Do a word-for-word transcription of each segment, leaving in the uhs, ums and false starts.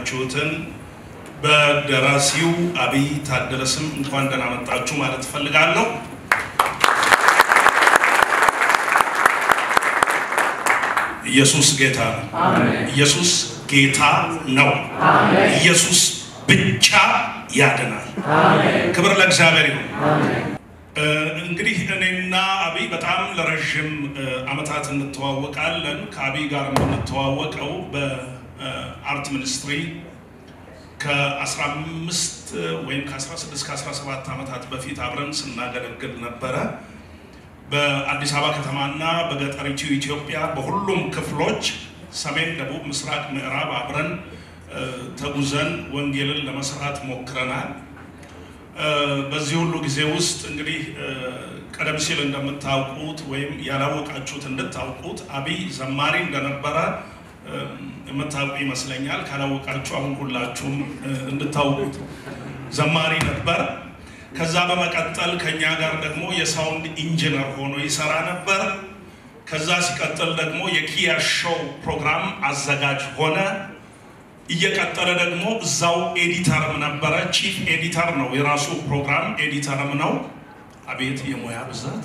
ያያችሁትን በደራሲው ዐቢይ ታደለ ስም እንኳን ደህና መጣችሁ ማለት ፈልጋለሁ። ኢየሱስ ጌታ ነው። አሜን። ኢየሱስ ጌታ ነው። አሜን። ኢየሱስ ብቻ ያድናል። አሜን። ክብር ለእግዚአብሔር ይሁን። አሜን። እንግዲህ እኔና ዐቢይ በጣም ለረጅም አመታት እንተዋወቃለን። ከዐቢይ ጋር እንተዋወቀው በአርት ሚኒስትሪ ከ15 ወይም ከ16 ከ17 አመታት በፊት አብረን ስናገለግል ነበር። በአዲስ አበባ ከተማና በገጠሪቱ ኢትዮጵያ በሁሉም ክፍሎች ሰሜን፣ ደቡብ፣ ምስራቅ፣ ምዕራብ አብረን ተጉዘን ወንጌልን ለመስራት ሞክረናል። በዚህ ሁሉ ጊዜ ውስጥ እንግዲህ ቀደም ሲል እንደምታውቁት ወይም ያላወቃችሁት እንድታውቁት ዐቢይ ዘማሪ እንደነበረ የምታውቁ ይመስለኛል። ካላወቃችሁ አሁን ሁላችሁም እንድታውቁት ዘማሪ ነበር። ከዛ በመቀጠል ከኛ ጋር ደግሞ የሳውንድ ኢንጂነር ሆኖ ይሰራ ነበር። ከዛ ሲቀጥል ደግሞ የኪያ ሾው ፕሮግራም አዘጋጅ ሆነ። እየቀጠለ ደግሞ ዛው ኤዲተርም ነበር። ቺፍ ኤዲተር ነው የራሱ ፕሮግራም ኤዲተርም ነው። አቤት የሞያ ብዛት!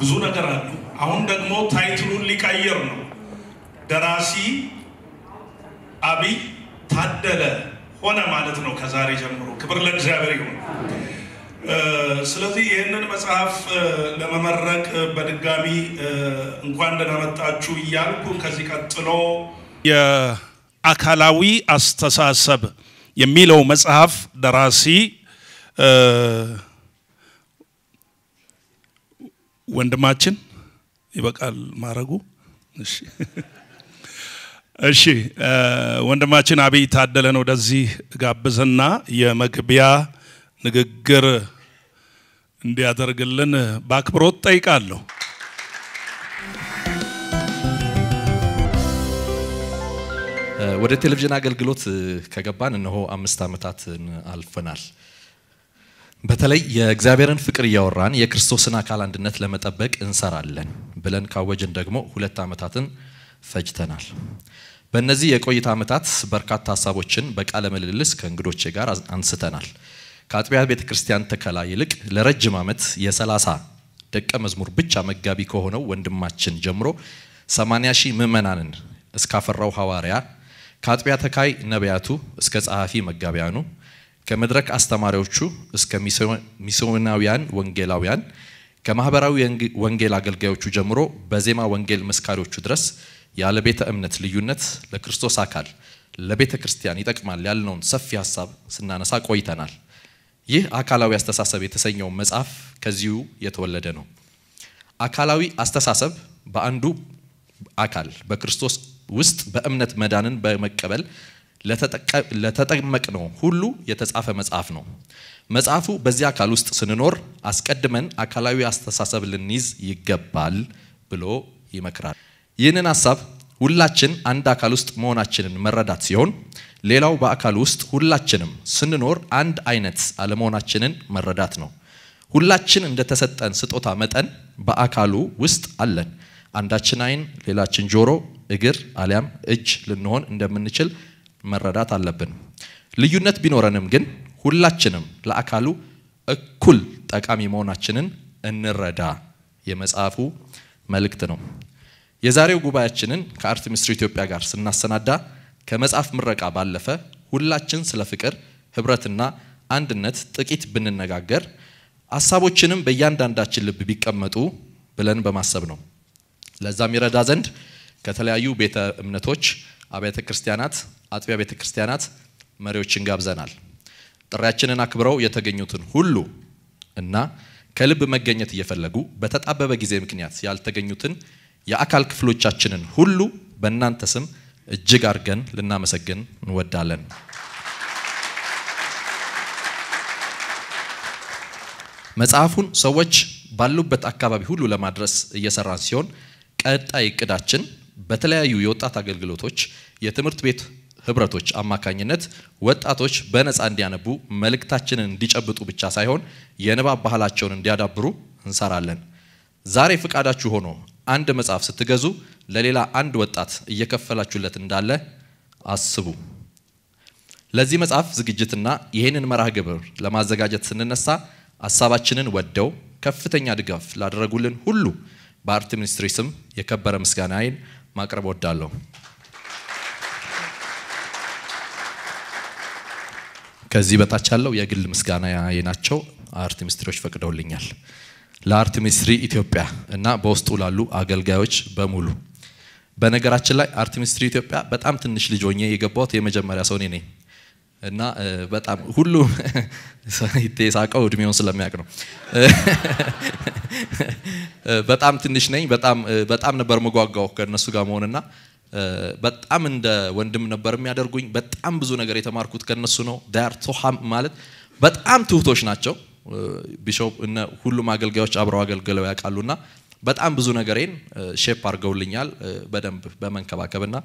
ብዙ ነገር አለ። አሁን ደግሞ ታይትሉን ሊቀይር ነው። ደራሲ ዐቢይ ታደለ ሆነ ማለት ነው ከዛሬ ጀምሮ። ክብር ለእግዚአብሔር ይሁን። ስለዚህ ይሄንን መጽሐፍ ለመመረቅ በድጋሚ እንኳን ደህና መጣችሁ እያልኩ ከዚህ ቀጥሎ አካላዊ አስተሳሰብ የሚለው መጽሐፍ ደራሲ ወንድማችን ይበቃል ማረጉ። እሺ እሺ ወንድማችን ዐቢይ ታደለን ወደዚህ ጋብዘና የመግቢያ ንግግር እንዲያደርግልን በአክብሮት ጠይቃለሁ። ወደ ቴሌቪዥን አገልግሎት ከገባን እነሆ አምስት አመታትን አልፈናል። በተለይ የእግዚአብሔርን ፍቅር ያወራን የክርስቶስን አካል አንድነት ለመጠበቅ እንሰራለን ብለን ካወጀን ደግሞ ሁለት አመታትን ፈጅተናል። በእነዚህ የቆይታ አመታት በርካታ ሐሳቦችን በቃለ ምልልስ ከእንግዶቼ ጋር አንስተናል። ከአጥቢያ ቤተክርስቲያን ተከላ ይልቅ ለረጅም አመት የ30 ደቀ መዝሙር ብቻ መጋቢ ከሆነው ወንድማችን ጀምሮ ሰማንያ ሺህ ምዕመናንን እስካፈራው ሐዋርያ ከአጥቢያ ተካይ ነቢያቱ እስከ ጻሐፊ መጋቢያኑ ከመድረክ አስተማሪዎቹ እስከ ሚስዮናውያን ወንጌላውያን ከማህበራዊ ወንጌል አገልጋዮቹ ጀምሮ በዜማ ወንጌል መስካሪዎቹ ድረስ ያለ ቤተ እምነት ልዩነት ለክርስቶስ አካል ለቤተክርስቲያን ይጠቅማል ያልነውን ሰፊ ሐሳብ ስናነሳ ቆይተናል። ይህ አካላዊ አስተሳሰብ የተሰኘው መጽሐፍ ከዚሁ የተወለደ ነው። አካላዊ አስተሳሰብ በአንዱ አካል በክርስቶስ ውስጥ በእምነት መዳንን በመቀበል ለተጠመቀ ነው ሁሉ የተጻፈ መጽሐፍ ነው። መጽሐፉ በዚያ አካል ውስጥ ስንኖር አስቀድመን አካላዊ አስተሳሰብ ልንይዝ ይገባል ብሎ ይመክራል። ይህንን ሐሳብ ሁላችን አንድ አካል ውስጥ መሆናችንን መረዳት ሲሆን ሌላው በአካል ውስጥ ሁላችንም ስንኖር አንድ አይነት አለመሆናችንን መረዳት ነው። ሁላችን እንደተሰጠን ስጦታ መጠን በአካሉ ውስጥ አለን። አንዳችን አይን፣ ሌላችን ጆሮ፣ እግር አሊያም እጅ ልንሆን እንደምንችል መረዳት አለብን። ልዩነት ቢኖረንም ግን ሁላችንም ለአካሉ እኩል ጠቃሚ መሆናችንን እንረዳ የመጽሐፉ መልእክት ነው። የዛሬው ጉባኤያችንን ከአርት ሚኒስትሪ ኢትዮጵያ ጋር ስናሰናዳ ከመጽሐፍ ምረቃ ባለፈ ሁላችን ስለ ፍቅር፣ ህብረትና አንድነት ጥቂት ብንነጋገር ሐሳቦችንም በእያንዳንዳችን ልብ ቢቀመጡ ብለን በማሰብ ነው። ለዛም ይረዳ ዘንድ ከተለያዩ ቤተ እምነቶች አብያተ ክርስቲያናት አጥቢያ ቤተ ክርስቲያናት መሪዎችን ጋብዘናል። ጥሪያችንን አክብረው የተገኙትን ሁሉ እና ከልብ መገኘት እየፈለጉ በተጣበበ ጊዜ ምክንያት ያልተገኙትን የአካል ክፍሎቻችንን ሁሉ በእናንተ ስም እጅግ አርገን ልናመሰግን እንወዳለን። መጽሐፉን ሰዎች ባሉበት አካባቢ ሁሉ ለማድረስ እየሰራን ሲሆን ቀጣይ እቅዳችን በተለያዩ የወጣት አገልግሎቶች የትምህርት ቤት ህብረቶች አማካኝነት ወጣቶች በነፃ እንዲያነቡ መልእክታችንን እንዲጨብጡ ብቻ ሳይሆን የንባብ ባህላቸውን እንዲያዳብሩ እንሰራለን። ዛሬ ፍቃዳችሁ ሆኖ አንድ መጽሐፍ ስትገዙ ለሌላ አንድ ወጣት እየከፈላችሁለት እንዳለ አስቡ። ለዚህ መጽሐፍ ዝግጅትና ይሄንን መርሃ ግብር ለማዘጋጀት ስንነሳ አሳባችንን ወደው ከፍተኛ ድጋፍ ላደረጉልን ሁሉ በአርት ሚኒስትሪ ስም የከበረ ምስጋናዬን ማቅረብ ወዳለሁ። ከዚህ በታች ያለው የግል ምስጋናዬ ናቸው አርት ሚኒስትሪዎች ፈቅደውልኛል። ለአርት ሚኒስትሪ ኢትዮጵያ እና በውስጡ ላሉ አገልጋዮች በሙሉ በነገራችን ላይ አርት ሚኒስትሪ ኢትዮጵያ በጣም ትንሽ ልጅ ሆኜ የገባሁት የመጀመሪያ ሰው ነኝ እና በጣም ሁሉ ይተሳቀው እድሜውን ስለማያውቅ ነው። በጣም ትንሽ ነኝ። በጣም በጣም ነበር መጓጓው ከነሱ ጋር መሆንና በጣም እንደ ወንድም ነበር የሚያደርጉኝ። በጣም ብዙ ነገር የተማርኩት ከነሱ ነው። ዳር ሶሃም ማለት በጣም ትውቶች ናቸው። ቢሾፕ እና ሁሉ ማገልጋዮች አብረው አገልግለው ያቃሉና በጣም ብዙ ነገሬን ሼፕ አርገውልኛል በደንብ በመንከባከብና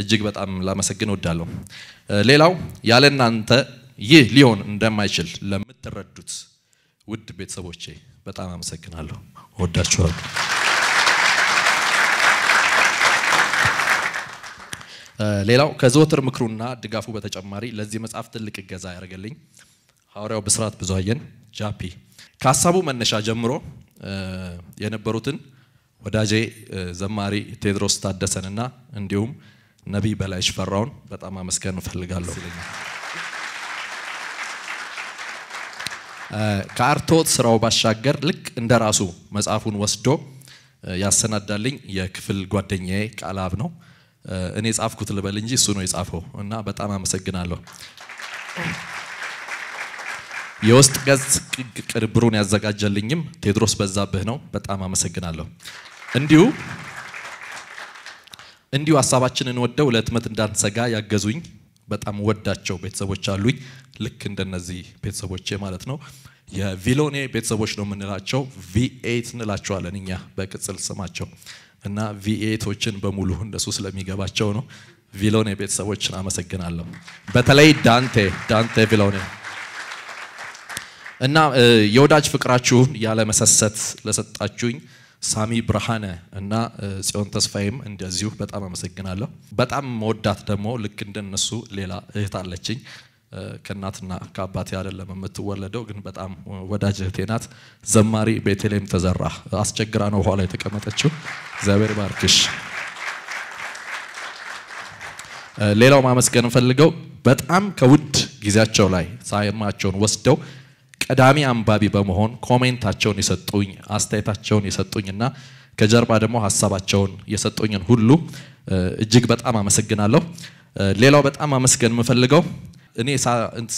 እጅግ በጣም ላመሰግን ወዳለሁ። ሌላው ያለናንተ ይህ ሊሆን እንደማይችል ለምትረዱት ውድ ቤተሰቦቼ በጣም አመሰግናለሁ። ወዳችኋለሁ። ሌላው ከዘወትር ምክሩና ድጋፉ በተጨማሪ ለዚህ መጽሐፍ ትልቅ ገዛ ያደርገልኝ ሐዋርያው ብስራት ብዙአየን ጃፒ ካሳቡ መነሻ ጀምሮ የነበሩትን ወዳጄ ዘማሪ ቴድሮስ ታደሰንና እንዲሁም ነብይ በላይሽ ፈራውን በጣም አመስገን ፈልጋለሁ። ካርቶት ስራው ባሻገር ልክ እንደራሱ መጽሐፉን ወስዶ ያሰናዳልኝ የክፍል ጓደኛዬ ቃላብ ነው። እኔ ጻፍኩት ልበል እንጂ እሱ ነው የጻፈው እና በጣም አመሰግናለሁ። የውስጥ ገጽ ቅርብሩን ያዘጋጀልኝም ቴድሮስ በዛብህ ነው። በጣም አመሰግናለሁ። እንዲሁ እንዲሁ ሐሳባችንን ወደው ለትመት እንዳንሰጋ ያገዙኝ በጣም ወዳቸው ቤተሰቦች አሉኝ። ልክ እንደነዚህ ቤተሰቦቼ ማለት ነው። የቪሎኔ ቤተሰቦች ነው የምንላቸው። ቪ ኤት እንላቸዋለን እኛ በቅጽል ስማቸው እና ቪ ኤቶችን በሙሉ እንደሱ ስለሚገባቸው ነው። ቪሎኔ ቤተሰቦችን አመሰግናለሁ። በተለይ ዳንቴ ዳንቴ ቪሎኔ እና የወዳጅ ፍቅራችሁን ያለ መሰሰት ለሰጣችሁኝ ሳሚ ብርሃነ እና ጽዮን ተስፋዬም እንደዚሁ በጣም አመሰግናለሁ። በጣም ወዳት ደሞ ልክ እንደነሱ ሌላ እህት አለችኝ። ከናትና ከአባቴ አይደለም የምትወለደው ግን በጣም ወዳጅ እህቴ ናት። ዘማሪ ቤተልሔም ተዘራ አስቸግራ ነው ኋላ የተቀመጠችው። እግዚአብሔር ይባርክሽ። ሌላው ማመስገን ፈልገው በጣም ከውድ ጊዜያቸው ላይ ሳይማቸውን ወስደው ቀዳሚ አንባቢ በመሆን ኮሜንታቸውን የሰጡኝ አስተያየታቸውን የሰጡኝና ከጀርባ ደግሞ ሐሳባቸውን የሰጡኝን ሁሉ እጅግ በጣም አመሰግናለሁ። ሌላው በጣም አመስገን የምፈልገው እኔ ሳንት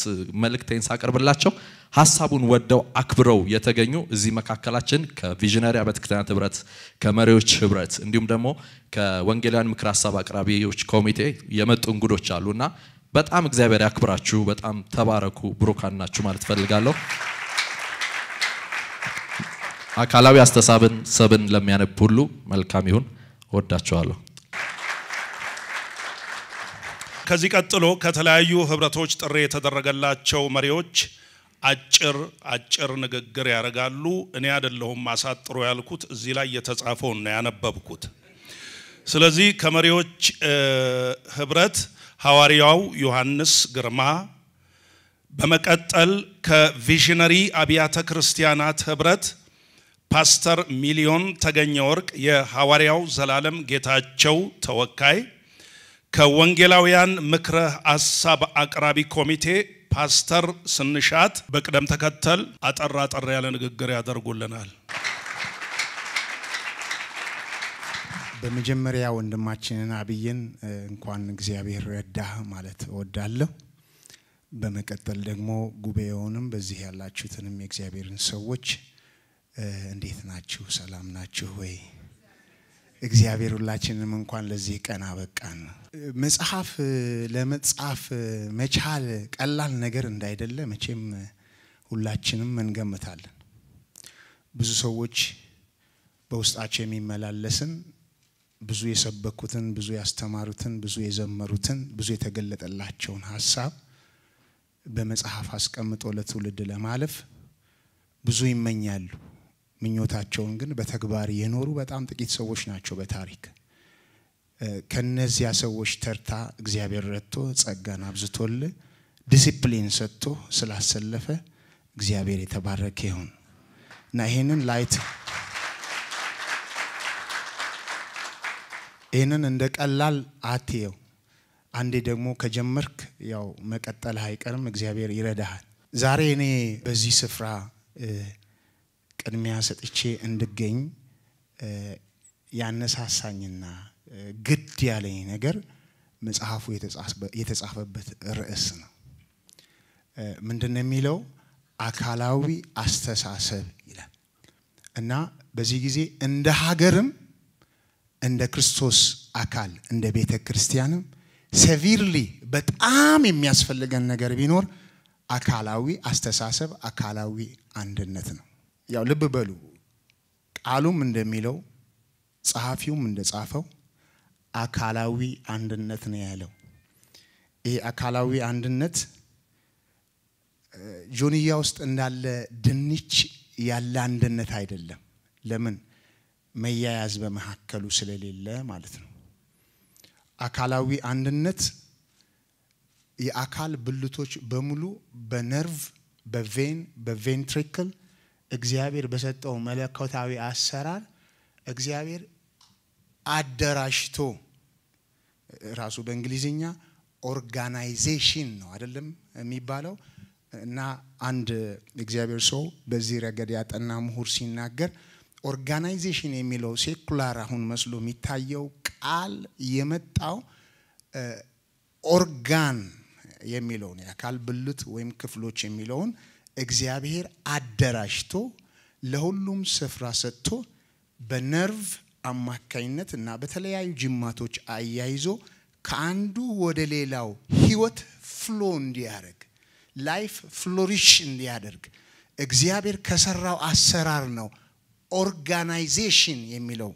መልእክቴን ሳቀርብላቸው ሐሳቡን ወደው አክብረው የተገኙ እዚህ መካከላችን ከቪዥነሪ አበት ክታን ህብረት ከመሪዎች ህብረት እንዲሁም ደግሞ ከወንጌላውያን ምክር ሐሳብ አቅራቢዎች ኮሚቴ የመጡ እንግዶች አሉና በጣም እግዚአብሔር ያክብራችሁ። በጣም ተባረኩ ብሩካን ናችሁ ማለት ፈልጋለሁ። አካላዊ አስተሳሰብን ሰብን ለሚያነብ ሁሉ መልካም ይሁን። ወዳችኋለሁ። ከዚህ ቀጥሎ ከተለያዩ ህብረቶች ጥሪ የተደረገላቸው መሪዎች አጭር አጭር ንግግር ያደርጋሉ። እኔ አይደለሁም ማሳጥሩ ያልኩት እዚህ ላይ የተጻፈውን ነው ያነበብኩት። ስለዚህ ከመሪዎች ህብረት ሐዋርያው ዮሐንስ ግርማ፣ በመቀጠል ከቪዥነሪ አብያተ ክርስቲያናት ህብረት ፓስተር ሚሊዮን ተገኘ ወርቅ የሐዋርያው ዘላለም ጌታቸው ተወካይ፣ ከወንጌላውያን ምክረ ሐሳብ አቅራቢ ኮሚቴ ፓስተር ስንሻት በቅደም ተከተል አጠራ አጠራ ያለ ንግግር ያደርጉልናል። በመጀመሪያ ወንድማችንን አብይን እንኳን እግዚአብሔር ረዳህ ማለት ወዳለሁ። በመቀጠል ደግሞ ጉባኤውንም በዚህ ያላችሁትንም የእግዚአብሔርን ሰዎች እንዴት ናችሁ? ሰላም ናችሁ ወይ? እግዚአብሔር ሁላችንንም እንኳን ለዚህ ቀን አበቃን። መጽሐፍ ለመጻፍ መቻል ቀላል ነገር እንዳይደለ መቼም ሁላችንም እንገምታለን። ብዙ ሰዎች በውስጣቸው የሚመላለስን ብዙ የሰበኩትን ብዙ ያስተማሩትን ብዙ የዘመሩትን ብዙ የተገለጠላቸውን ሐሳብ በመጽሐፍ አስቀምጦ ለትውልድ ለማለፍ ብዙ ይመኛሉ። ምኞታቸውን ግን በተግባር የኖሩ በጣም ጥቂት ሰዎች ናቸው በታሪክ። ከነዚህ ሰዎች ተርታ እግዚአብሔር ረድቶ ጸጋን አብዝቶል ዲሲፕሊን ሰጥቶ ስላሰለፈ እግዚአብሔር የተባረከ ይሁን እና ይሄንን ላይት ይሄንን እንደቀላል አትየው አንዴ ደግሞ ከጀመርክ ያው መቀጠል አይቀርም እግዚአብሔር ይረዳሃል ዛሬ እኔ በዚህ ስፍራ ቅድሚያ ሰጥቼ እንድገኝ ያነሳሳኝና ግድ ያለኝ ነገር መጽሐፉ የተጻፈበት ርዕስ ነው ምንድነው የሚለው አካላዊ አስተሳሰብ ይላል እና በዚህ ጊዜ እንደ ሀገርም እንደ ክርስቶስ አካል እንደ ቤተክርስቲያንም ሰቪርሊ በጣም የሚያስፈልገን ነገር ቢኖር አካላዊ አስተሳሰብ አካላዊ አንድነት ነው ያው ልብ በሉ ቃሉም እንደሚለው ጻፊውም እንደጻፈው አካላዊ አንድነት ነው ያለው ይሄ አካላዊ አንድነት ጆኒያ ውስጥ እንዳለ ድንች ያለ አንድነት አይደለም ለምን መያያዝ በመሐከሉ ስለሌለ ማለት ነው አካላዊ አንድነት የአካል ብልቶች በሙሉ በነርቭ በቬን በቬንትሪክል እግዚአብሔር በሰጠው መለኮታዊ አሰራር እግዚአብሔር አደራሽቶ ራሱ በእንግሊዝኛ ኦርጋናይዜሽን ነው አይደለም የሚባለው እና አንድ እግዚአብሔር ሰው በዚህ ረገድ ያጠና ምሁር ሲናገር ኦርጋናይዜሽን የሚለው ሴኩላር አሁን መስሎ የሚታየው ቃል የመጣው ኦርጋን የሚለውን ያካል ብልት ወይም ክፍሎች የሚለውን እግዚአብሔር አደራሽቶ ለሁሉም ስፍራ ሰጥቶ በነርቭ አማካይነት እና በተለያዩ ጅማቶች አያይዞ ካንዱ ወደ ሌላው ህይወት ፍሎ እንዲያርግ ላይፍ ፍሎሪሽ እንዲያደርግ እግዚአብሔር ከሰራው አሰራር ነው ኦርጋናይዜሽን የሚለው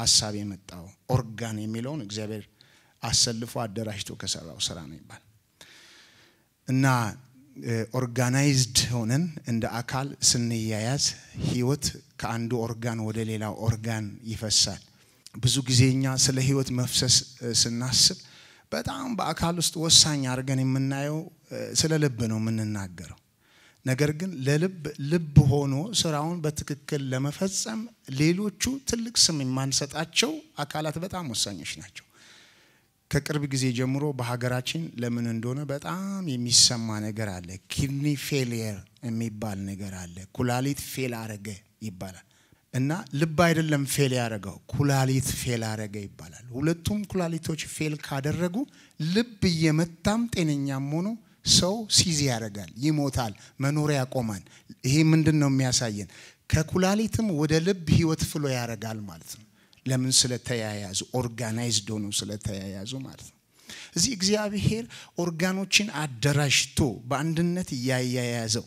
ሐሳብ የመጣው ኦርጋን የሚለውን እግዚአብሔር አሰልፎ አደራጅቶ ከሰራው ስራ ነው ይባል እና ኦርጋናይዝድ ሆነን እንደ አካል ስንያያዝ ህይወት ከአንዱ ኦርጋን ወደ ሌላው ኦርጋን ይፈሳል ብዙ ጊዜኛ ስለ ህይወት መፍሰስ ስናስብ በጣም በአካል ውስጥ ወሳኝ አርገን የምናየው ስለ ልብ ነው የምንናገረው ነገር ግን ለልብ ልብ ሆኖ ስራውን በትክክል ለመፈጸም ሌሎቹ ትልቅ ስም የማንሰጣቸው አካላት በጣም ወሳኞች ናቸው ከቅርብ ጊዜ ጀምሮ በሀገራችን ለምን እንደሆነ በጣም የሚሰማ ነገር አለ ኪድኒ ፌሊየር የሚባል ነገር አለ ኩላሊት ፌል አረገ ይባላል እና ልብ አይደለም ፌል ያረጋው ኩላሊት ፌል አረገ ይባላል ሁለቱም ኩላሊቶች ፌል ካደረጉ ልብ የመታም ጤነኛም ሆኖ ሰው ሲዝ ያረጋል ይሞታል መኖር ያቆማል ይሄ ምንድነው የሚያሳየን ከኩላሊትም ወደ ልብ ህይወት ፍሎ ያረጋል ማለት ነው ለምን ስለተያያዙ ኦርጋናይዝድ ሆኖ ስለተያያዙ ማለት ነው እዚህ እግዚአብሔር ኦርጋኖችን አደራጅቶ በአንድነት ያያያዘው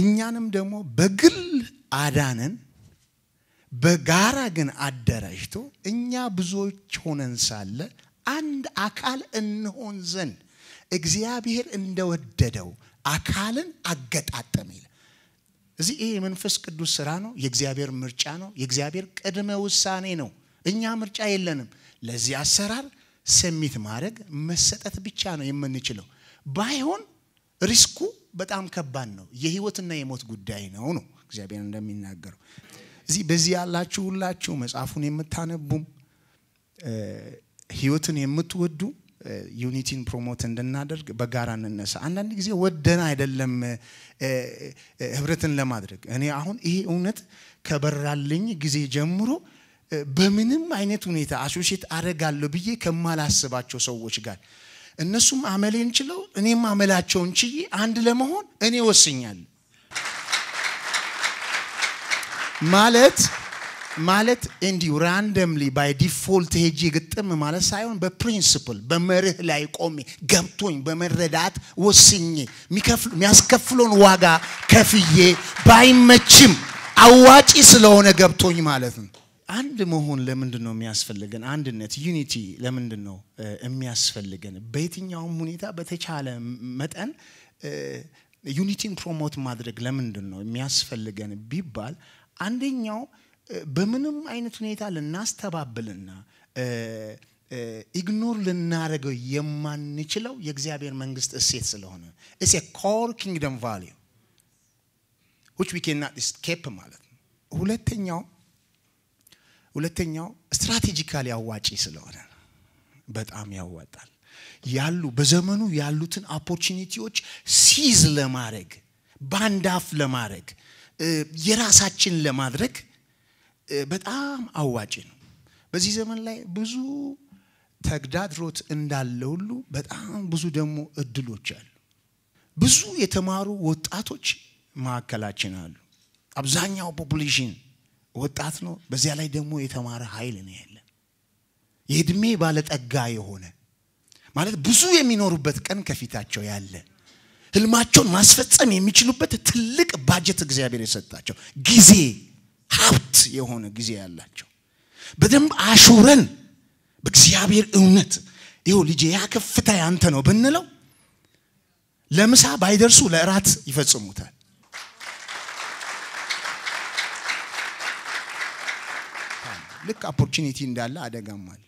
እኛንም ደግሞ በግል አዳነን በጋራ ግን አደራጅቶ እኛ ብዙዎች ሆነን ሳለ አንድ አካል እንሆን ዘንድ እግዚአብሔር እንደወደደው አካልን አገጣጠመ ይላል እዚ ይሄ መንፈስ ቅዱስ ስራ ነው የእግዚአብሔር ምርጫ ነው የእግዚአብሔር ቀድመ ውሳኔ ነው እኛ ምርጫ የለንም ለዚህ አሰራር ሰሚት ማድረግ መሰጠት ብቻ ነው የምንችለው ባይሆን ሪስኩ በጣም ከባድ ነው የህይወትና የሞት ጉዳይ ነው ነው እግዚአብሔር እንደሚናገረው እዚ በዚህ ያላችሁ ሁላችሁ መጽሐፉን የምታነቡ ህይወትን የምትወዱ ዩኒቲን ፕሮሞት እንድናደርግ በጋራ እንነሳ አንዳንድ ጊዜ ወደና አይደለም ህብረትን ለማድረግ እኔ አሁን ይሄ እውነት ከበራልኝ ጊዜ ጀምሮ በምንም አይነት ሁኔታ አሶሺየት አደርጋለሁ ብዬ ከማላስባቸው ሰዎች ጋር እነሱም አመሌን ይችላል እኔም አመላቸውን ይችላል አንድ ለመሆን እኔ ወስኛለሁ ማለት ማለት እንዲው ራንደምሊ ባይ ዲፎልት ሄጂ ግጥም ማለት ሳይሆን በፕሪንሲፕል በመርህ ላይ ቆሜ ገብቶኝ በመረዳት ወስኝ ሚከፍል ሚያስከፍሉን ዋጋ ከፍዬ ባይመችም አዋጪ ስለሆነ ገብቶኝ ማለት ነው አንድ መሆን ለምንድነው የሚያስፈልገን አንድነት ዩኒቲ ለምንድነው የሚያስፈልገን በየትኛውም ሁኔታ በተቻለ መጠን ዩኒቲን ፕሮሞት ማድረግ ለምንድነው የሚያስፈልገን ቢባል አንደኛው በምንም አይነት ሁኔታ ለናስተባብልና ignore ልናረገው የማንችለው የእግዚአብሔር መንግስት እሴት ስለሆነ it's a core kingdom value which we cannot escape ማለት ነው ሁለተኛው ሁለተኛው ስትራቴጂካሊ አዋጪ ስለሆነ በጣም ያዋጣል ያሉ በዘመኑ ያሉትን ኦፖርቹኒቲዎች ሲዝ ለማድረግ ባንዳፍ ለማድረግ የራሳችን ለማድረግ በጣም አዋጪ ነው በዚህ ዘመን ላይ ብዙ ተግዳሮት እንዳለ ሁሉ በጣም ብዙ ደግሞ እድሎች አሉ ብዙ የተማሩ ወጣቶች ማከላችን አሉ አብዛኛው population ወጣት ነው በዚያ ላይ ደግሞ የተማረ ኃይል ነው ያለ የድሜ ባለ ጠጋ የሆነ ማለት ብዙ የሚኖሩበት ቀን ከፊታቸው ያለ ህልማቸውን ማስፈጸም የሚችሉበት ትልቅ ባጀት እግዚአብሔር የሰጣቸው ጊዜ ሀብት የሆነ ጊዜ ያላቸው በደንብ አሹረን በእግዚአብሔር እውነት ይሄው ልጄ ያከፍታ ያንተ ነው ብንለው ለምሳ ባይደርሱ ለእራት ይፈጽሙታል ለካ opportunity እንዳለ አደጋም አለ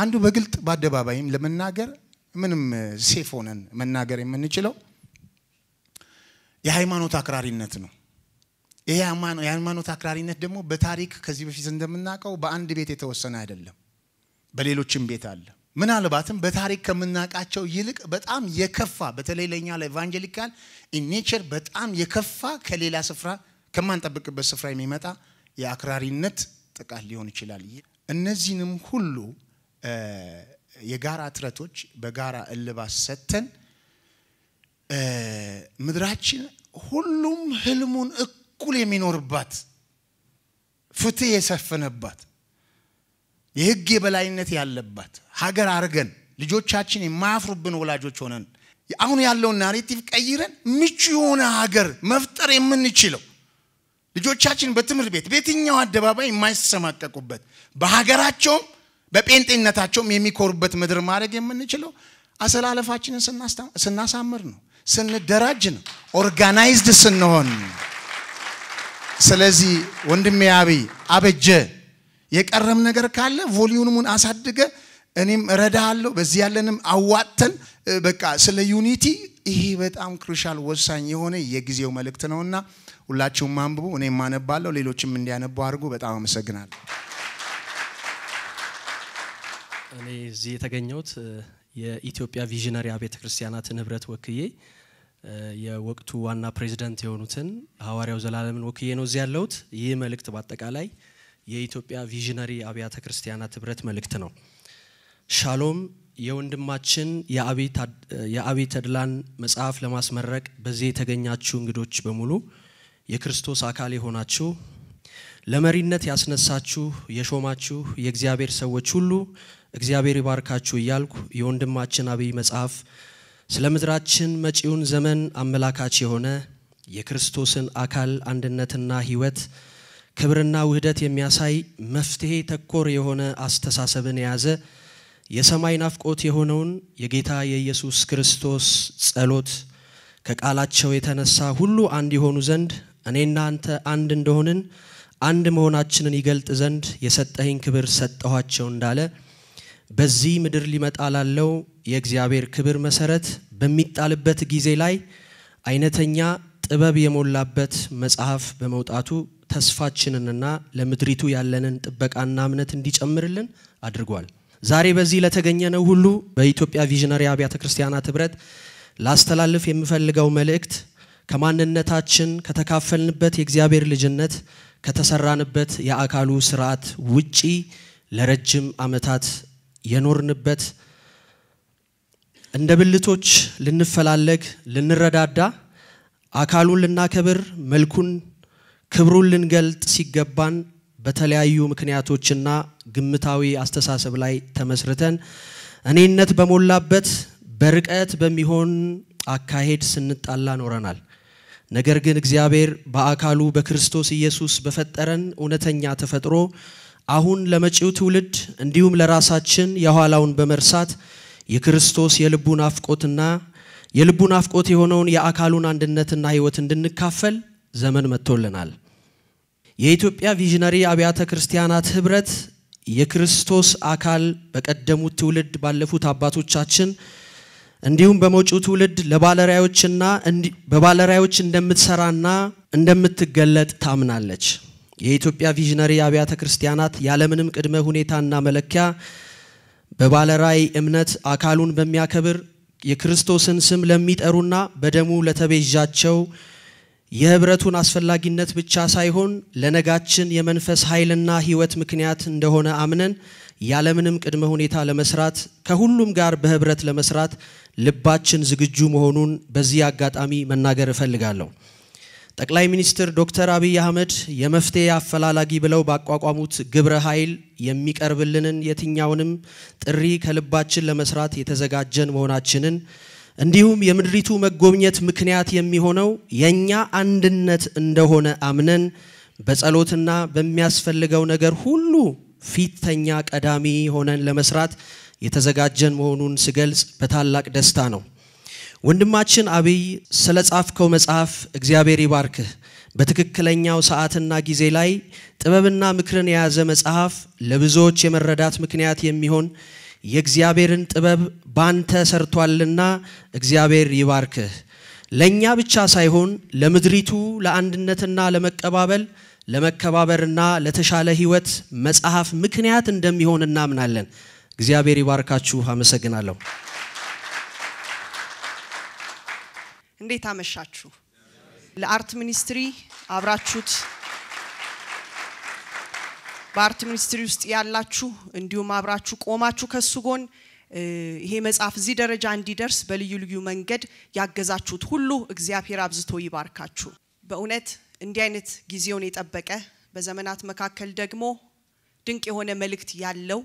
አንዱ በግልጥ ባደባባይም ለመናገር ምንም ሴፍ ሆነን መናገር የምንችለው የሃይማኖት አክራሪነት ነው የሃይማኖት የሃይማኖት አክራሪነት ደግሞ በታሪክ ከዚህ በፊት እንደምናቀው በአንድ ቤት የተወሰነ አይደለም በሌሎችም ቤት አለ ምናልባትም በታሪክ ከመናቃቸው ይልቅ በጣም የከፋ በተለይለኛ ለኢቫንጀሊካል ኢንኔቸር በጣም የከፋ ከሌላ ስፍራ ከመንጠብቅበት ስፍራ የሚመጣ የአክራሪነት ጥቃት ሊሆን ይችላል እነዚህንም ሁሉ የጋራ ትረቶች በጋራ እልባት ሰተን ምድራችን ሁሉም ህልሙን እኩል የሚኖርባት ፍትህ የሰፈነባት የህግ የበላይነት ያለባት ሀገር አርገን ልጆቻችን የማያፍሩብን ወላጆች ሆነን አሁን ያለው ናሬቲቭ ቀይረን ምቹ የሆነ ሀገር መፍጠር የምንችለው ልጆቻችን በትምህርት ቤት በእኛው አደባባይ የማይሰማቀቁበት በሀገራቸው በጴንጤነታቸው የሚቆርበት ምድር ማረግ የምንችለው አሰላለፋችንን ስናሳምር ነው ስንደራጅ ነው ኦርጋናይዝድ ስንሆን ስለዚህ ወንድሜ ዐቢይ አበጀ የቀረም ነገር ካለ ቮሊዩሙን አሳድገ እኔም ረዳሃለሁ በዚህ ያለንም አዋጥተን በቃ ስለ ዩኒቲ ይሄ በጣም ክሩሻል ወሳኝ የሆነ የጊዜው መልእክት ነውና ሁላችሁም አንብቡ እኔም ማነባለሁ ሌሎችም እንዲያነቡ አድርጉ በጣም አመሰግናለሁ እኔ እዚህ ተገኘሁት የኢትዮጵያ ቪዥነሪ አብያተ ክርስቲያናት ንብረት ወክዬ የወቅቱ ዋና ፕሬዝዳንት የሆኑትን ሐዋርያው ዘላለምን ወክዬ ነው እዚህ ያለሁት ይሄ መልእክት በአጠቃላይ የኢትዮጵያ ቪዥነሪ አብያተ ክርስቲያናት ንብረት መልእክት ነው ሻሎም የወንድማችን የዐቢይ ታደለን መጽሐፍ ለማስመረቅ በዚህ የተገኛችሁ እንግዶች በሙሉ የክርስቶስ አካል የሆናችሁ ለመሪነት ያስነሳችሁ የሾማችሁ የእግዚአብሔር ሰዎች ሁሉ እግዚአብሔር ይባርካችሁ ይያልኩ የወንድማችን ዐቢይ መጽሐፍ ስለምድራችን መጪውን ዘመን አመላካች የሆነ የክርስቶስን አካል አንድነትና ህይወት ክብርና ውህደት የሚያሳይ መፍትሄ ተኮር የሆነ አስተሳሰብን ያዘ የሰማይ ናፍቆት የሆነውን የጌታ የኢየሱስ ክርስቶስ ጸሎት ከቃላቸው የተነሳ ሁሉ አንድ ይሆኑ ዘንድ እኔና አንተ አንድ እንደሆንን አንድ መሆናችንን ይገልጥ ዘንድ የሰጠህን ክብር ሰጠኋቸው እንዳለ በዚህ ምድር ሊመጣላለው የእግዚአብሔር ክብር መሰረት በሚጣልበት ጊዜ ላይ አይነተኛ ጥበብ የሞላበት መጽሐፍ በመውጣቱ ተስፋችንንና ለምድሪቱ ያለንን ጥበቃና አምነት እንዲጨምርልን አድርጓል ዛሬ በዚህ ለተገኘነው ሁሉ በኢትዮጵያ ቪዥነሪ አብያተ ክርስቲያናት ህብረት ላስተላልፍ የምፈልገው መልእክት ከማንነታችን ከተካፈልንበት የእግዚአብሔር ልጅነት ከተሰራንበት ያአካሉ ስርዓት ውጪ ለረጅም አመታት የኖርንበት እንደብልቶች ልንፈላለግ ልንረዳዳ አካሉን ልናከብር መልኩን ክብሩን ልንገልጥ ሲገባን በተለያዩ ምክንያቶችና ግምታዊ አስተሳሰብ ላይ ተመስርተን እኔነት በመላበት በርቀት በሚሆን አካሄድ ስንጣላ ኖርናል ነገር ግን እግዚአብሔር በአካሉ በክርስቶስ ኢየሱስ በፈጠረን ኡነተኛ ተፈጥሮ አሁን ለመጪው ትውልድ እንዲሁም ለራሳችን የኋላውን በመርሳት የክርስቶስ የልቡን አፍቆትና የልቡን አፍቆት የሆነውን ያአካሉን አንድነትና ህይወት እንድንካፈል ዘመን መጥቶልናል የኢትዮጵያ ቪዥነሪ አብያተ ክርስቲያናት ህብረት የክርስቶስ አካል በቀደሙት ትውልድ ባለፉት አባቶቻችን እንዲሁም በመጪው ትውልድ ለባለራዮችና በባለራዮች እንደምትሰራና እንደምትገለጥ ታምናለች። የኢትዮጵያ ቪዥነሪ አብያተ ክርስቲያናት ያለምንም ቅድመ ሁኔታና መለኪያ በባለራይ እምነት አካሉን በሚያከብር የክርስቶስን ስም ለሚጠሩና በደሙ ለተቤዣቸው የህብረቱን አስፈልጋጊነት ብቻ ሳይሆን ለነጋችን የመንፈስ ኃይልና ህይወት ምክንያት እንደሆነ አምነን ያለምንም ቅድመ ሁኔታ ለመስራት ከሁሉም ጋር በህብረት ለመስራት ልባችን ዝግጁ መሆኑን በዚህ አጋጣሚ መናገር እፈልጋለሁ። ጠቅላይ ሚኒስትር ዶክተር አብይ አህመድ የመፍቴ አፈላላጊ ብለው ባቋቋሙት ግብረ ኃይል የሚቀርብልንን የትኛውንም ጥሪ ከልባችን ለመስራት የተዘጋጀን መሆናችንን እንዲሁም የምድሪቱ መጎብኘት ምክንያት የሚሆነው የኛ አንድነት እንደሆነ አምነን በጸሎትና በሚያስፈልገው ነገር ሁሉ ፊትኛ ቀዳሚ ሆነን ለመስራት የተዘጋጀን መሆኑን ስገልጽ በታላቅ ደስታ ነው። ወንድማችን አብይ ስለጻፍከው መጽሐፍ እግዚአብሔር ይባርክህ። በትክክለኛው ሰዓትና ጊዜ ላይ ጥበብና ምክርን ያዘ መጽሐፍ ለብዙዎች የመረዳት ምክንያት የሚሆን የእግዚአብሔርን ጥበብ ባንተ ሰርቷልና እግዚአብሔር ይባርክህ። ለኛ ብቻ ሳይሆን ለምድሪቱ ለአንድነትና ለመቀባበል ለመከባበርና ለተሻለ ህይወት መጽሐፍ ምክንያት እንደሚሆን እናምናለን። እግዚአብሔር ይባርካችሁ። አመሰግናለሁ። እንዴት አመሻችሁ። ለአርት ሚኒስትሪ አብራችሁት በአርት ሚኒስትሪ ውስጥ ያላችሁ እንዲሁም አብራችሁ ቆማችሁ ከሱ ጎን ይሄ መጽሐፍ እዚ ደረጃ እንዲደርስ በልዩ ልዩ መንገድ ያገዛችሁት ሁሉ እግዚአብሔር አብዝቶ ይባርካችሁ። በእውነት እንዲህ አይነት ጊዜውን የጠበቀ በዘመናት መካከል ደግሞ ድንቅ የሆነ መልእክት ያለው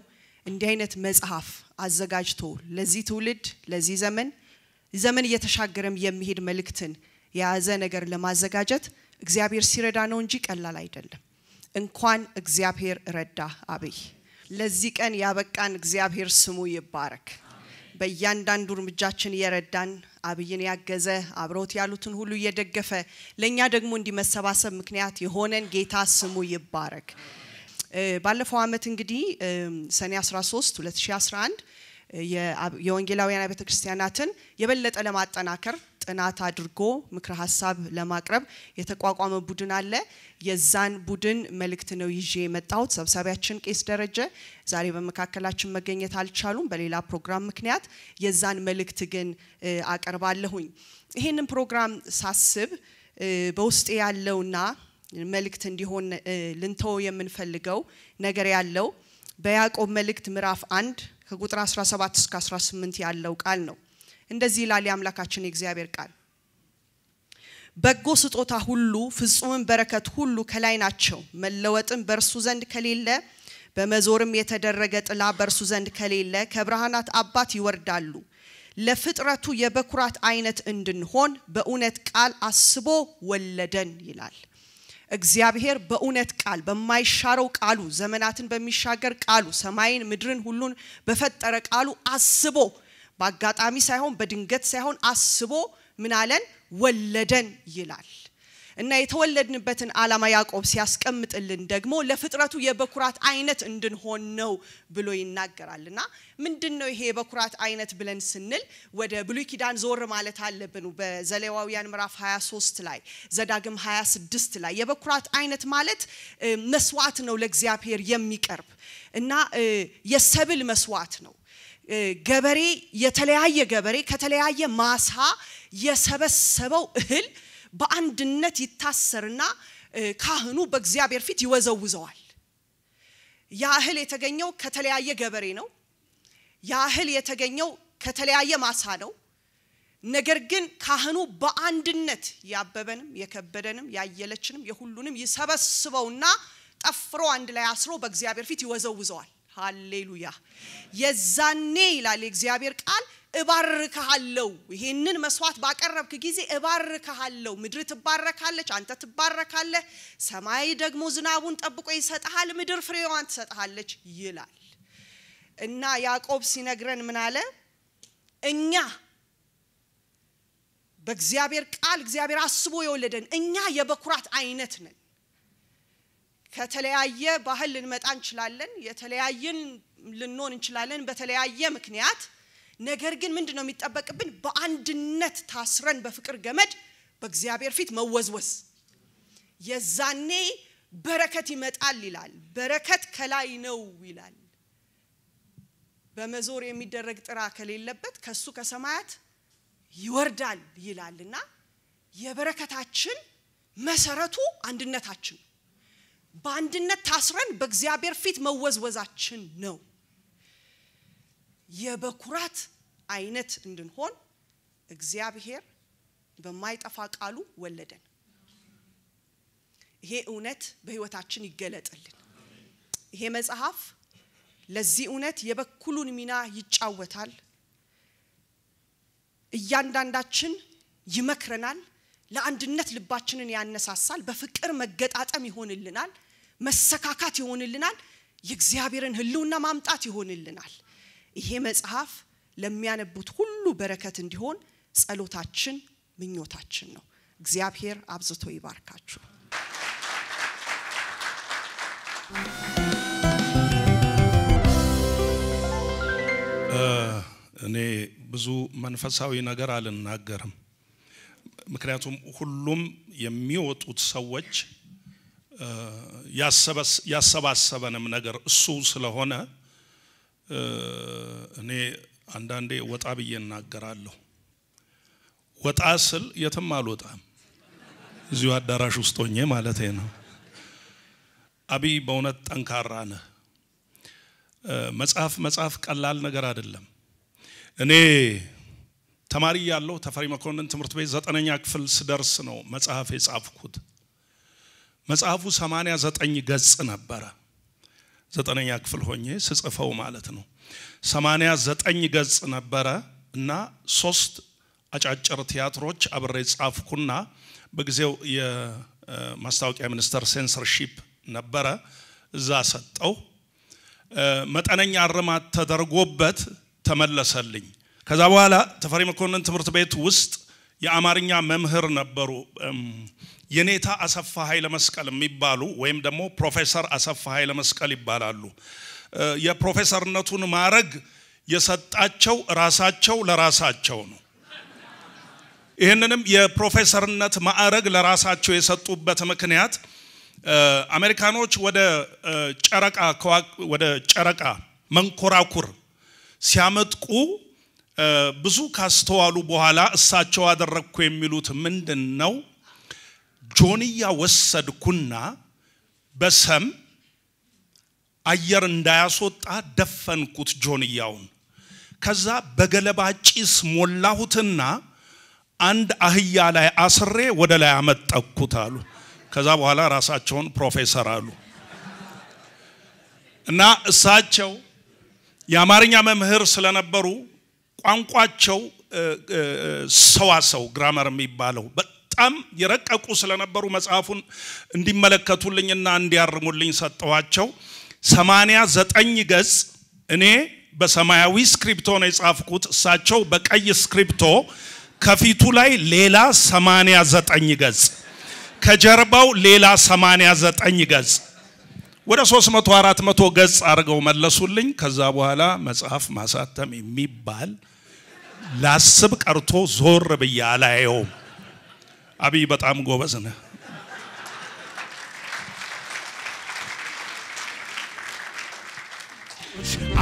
እንዲህ አይነት መጽሐፍ አዘጋጅቶ ለዚህ ትውልድ ለዚህ ዘመን ዘመን እየተሻገረም የሚሄድ መልእክትን ያዘ ነገር ለማዘጋጀት እግዚአብሔር ሲረዳ ነው እንጂ ቀላል አይደለም። እንኳን እግዚአብሔር ረዳ አብይ። ለዚህ ቀን ያበቃን እግዚአብሔር ስሙ ይባረክ። በእያንዳንዱ እርምጃችን የረዳን አብይን ያገዘ አብሮት ያሉትን ሁሉ የደገፈ ለኛ ደግሞ እንዲመሰባሰብ ምክንያት የሆነን ጌታ ስሙ ይባረክ። ባለፈው አመት እንግዲህ ሰኔ አስራ ሶስት ሁለት ሺህ አስራ አንድ የወንጌላውያን አብያተ ክርስቲያናትን የበለጠ ለማጠናከር ጥናት አድርጎ ምክረ ሐሳብ ለማቅረብ የተቋቋመ ቡድን አለ። የዛን ቡድን መልእክት ነው ይዤ መጣሁት። ሰብሳቢያችን ቄስ ደረጀ ዛሬ በመካከላችን መገኘት አልቻሉም በሌላ ፕሮግራም ምክንያት። የዛን መልእክት ግን አቀርባለሁኝ። ይሄንን ፕሮግራም ሳስብ በውስጤ ያለውና መልእክት እንዲሆን ልንተው የምንፈልገው ነገር ያለው በያዕቆብ መልእክት ምዕራፍ አንድ ከቁጥር አስራ ሰባት እስከ አስራ ስምንት ያለው ቃል ነው። እንደዚህ ይላል ያምላካችን የእግዚአብሔር ቃል። በጎ ስጦታ ሁሉ ፍጹም በረከት ሁሉ ከላይ ናቸው፣ መለወጥም በርሱ ዘንድ ከሌለ በመዞርም የተደረገ ጥላ በርሱ ዘንድ ከሌለ ከብርሃናት አባት ይወርዳሉ። ለፍጥረቱ የበኩራት አይነት እንድንሆን በእውነት ቃል አስቦ ወለደን ይላል። እግዚአብሔር በእውነት ቃል በማይሻረው ቃሉ ዘመናትን በሚሻገር ቃሉ ሰማይን ምድርን ሁሉን በፈጠረ ቃሉ አስቦ ባጋጣሚ ሳይሆን በድንገት ሳይሆን አስቦ ምን አለን ወለደን ይላል። እና የተወለድንበትን ዓላማ ያዕቆብ ሲያስቀምጥልን ደግሞ ለፍጥረቱ የበኩራት አይነት እንድንሆን ነው ብሎ ይናገራልና ምንድነው ይሄ የበኩራት አይነት ብለን ስንል ወደ ብሉይ ኪዳን ዞር ማለት አለብን። በዘሌዋውያን ምዕራፍ ሃያ ሶስት ላይ ዘዳግም ሃያ ስድስት ላይ የበኩራት አይነት ማለት መስዋዕት ነው ለእግዚአብሔር የሚቀርብ እና የሰብል መስዋዕት ነው። ገበሬ የተለያየ ገበሬ ከተለያየ ማሳ የሰበሰበው እህል በአንድነት ይታሰርና ካህኑ በእግዚአብሔር ፊት ይወዘውዘዋል። ያህል የተገኘው ከተለያየ ገበሬ ነው። ያህል የተገኘው ከተለያየ ማሳ ነው። ነገር ግን ካህኑ በአንድነት ያበበንም የከበደንም ያየለችንም የሁሉንም ይሰበስበውና ጠፍሮ አንድ ላይ አስሮ በእግዚአብሔር ፊት ይወዘውዘዋል። ሃሌሉያ። የዛኔ ይላል እግዚአብሔር ቃል እባርካለሁ፣ ይሄንን መስዋዕት ባቀረብክ ጊዜ እባርካለሁ። ምድር ትባረካለች፣ አንተ ትባረካለህ፣ ሰማይ ደግሞ ዝናቡን ጠብቆ ይሰጣል፣ ምድር ፍሬዋን ትሰጣለች ይላል። እና ያዕቆብ ሲነግረን ምን አለ? እኛ በእግዚአብሔር ቃል እግዚአብሔር አስቦ የወለደን እኛ የበኩራት አይነት ነን። ከተለያየ ባህል ልንመጣ እንችላለን የተለያየን ልንሆን እንችላለን በተለያየ ምክንያት ነገር ግን ምንድነው የሚጠበቅብን በአንድነት ታስረን በፍቅር ገመድ በእግዚአብሔር ፊት መወዝወዝ የዛኔ በረከት ይመጣል ይላል በረከት ከላይ ነው ይላል በመዞር የሚደረግ ጥራ ከሌለበት ከሱ ከሰማያት ይወርዳል ይላልና የበረከታችን መሰረቱ አንድነታችን በአንድነት ታስረን በእግዚአብሔር ፊት መወዝወዛችን ነው የበኩራት አይነት እንድንሆን እግዚአብሔር በማይጠፋ ቃሉ ወለደን ይሄ እውነት በህይወታችን ይገለጥልን ይሄ መጽሐፍ ለዚህ እውነት የበኩሉን ሚና ይጫወታል እያንዳንዳችን ይመክረናል ለአንድነት ልባችንን ያነሳሳል በፍቅር መገጣጣም ይሆንልናል መሰካካት ይሆንልናል የእግዚአብሔርን ህልውና ማምጣት ይሆንልናል ይሄ መጽሐፍ ለሚያነቡት ሁሉ በረከት እንዲሆን ጸሎታችን ምኞታችን ነው እግዚአብሔር አብዝቶ ይባርካችሁ እኔ ብዙ መንፈሳዊ ነገር አልናገርም ምክንያቱም ሁሉም የሚወጡት ሰዎች ያሰበስ ያሰባሰበንም ነገር እሱ ስለሆነ እኔ አንዳንዴ ወጣ በየናገራለሁ ወጣ ስል የትም አልወጣም እዚሁ አዳራሽ ውስጥ ሆኜ ማለት ነው ዐቢይ በእውነት ጠንካራ ነው መጽሐፍ መጽሐፍ ቀላል ነገር አይደለም እኔ ተማሪ ያለው ተፈሪ መኮንን ትምርት ቤት ዘጠነኛ ክፍል ስደርስ ነው መጽሐፍ የጻፍኩት መጽሐፉ ሰማንያ ዘጠኝ ገጽ ነበር ዘጠነኛ ክፍል ሆኜ ስጽፈው ማለት ነው ሰማንያ ዘጠኝ ገጽ ነበር እና ሶስት አጫጭር ቲያትሮች አብሬ ጻፍኩና በጊዜው የማስታወቂያ ሚኒስተር ሴንሰርሺፕ ነበር እዛ ሰጠው መጠነኛ አርማት ተደርጎበት ተመለሰልኝ ከዛ በኋላ ተፈሪ መኮንን ትምርት ቤት ውስጥ የአማርኛ መምህር ነበሩ የኔታ አሰፋ ኃይለ መስቀል የሚባሉ ወይም ደግሞ ፕሮፌሰር አሰፋ ኃይለ መስቀል ይባላሉ የፕሮፌሰርነቱን ማረግ የሰጣቸው ራሳቸው ለራሳቸው ነው ይሄንንም የፕሮፌሰርነት ማዕረግ ለራሳቸው የሰጡበት ምክንያት አሜሪካኖች ወደ ጨረቃ ወደ ጨረቃ መንኮራኩር ሲያመጥቁ ብዙ ካስተዋሉ በኋላ እሳቸው አደረኩ የሚሉት ምንድነው ጆኒያ ወሰድኩና በሰም አየር እንዳያስወጣ ደፈንኩት ጆኒያውን ከዛ በገለባ ጭስ ሞላሁትና አንድ አህያ ላይ አስሬ ወደ ላይ አመጣኩት አሉ ከዛ በኋላ ራሳቸውን ፕሮፌሰር አሉ እና እሳቸው ያማርኛ መምህር ስለነበሩ ቋንቋቸው ሰዋሰው ግራመር የሚባለው በጣም የረቀቁ ስለነበሩ መጽሐፉን እንዲመለከቱልኝና እንዲያርሙልኝ ሰጣዋቸው ሰማንያ ዘጠኝ ገጽ እኔ በሰማያዊ ስክሪፕቶ ነው የጻፍኩት እሳቸው በቀይ ስክሪፕቶ ከፊቱ ላይ ሌላ ሰማንያ ዘጠኝ ገጽ ከጀርባው ሌላ ሰማንያ ዘጠኝ ገጽ ወደ ሶስት መቶ አራት መቶ ገጽ አርገው መለሱልኝ ከዛ በኋላ መጽሐፍ ማሳተም የሚባል ላስብ ቀርቶ ዞር በያላየው ዐቢይ በጣም ጎበዝ ነው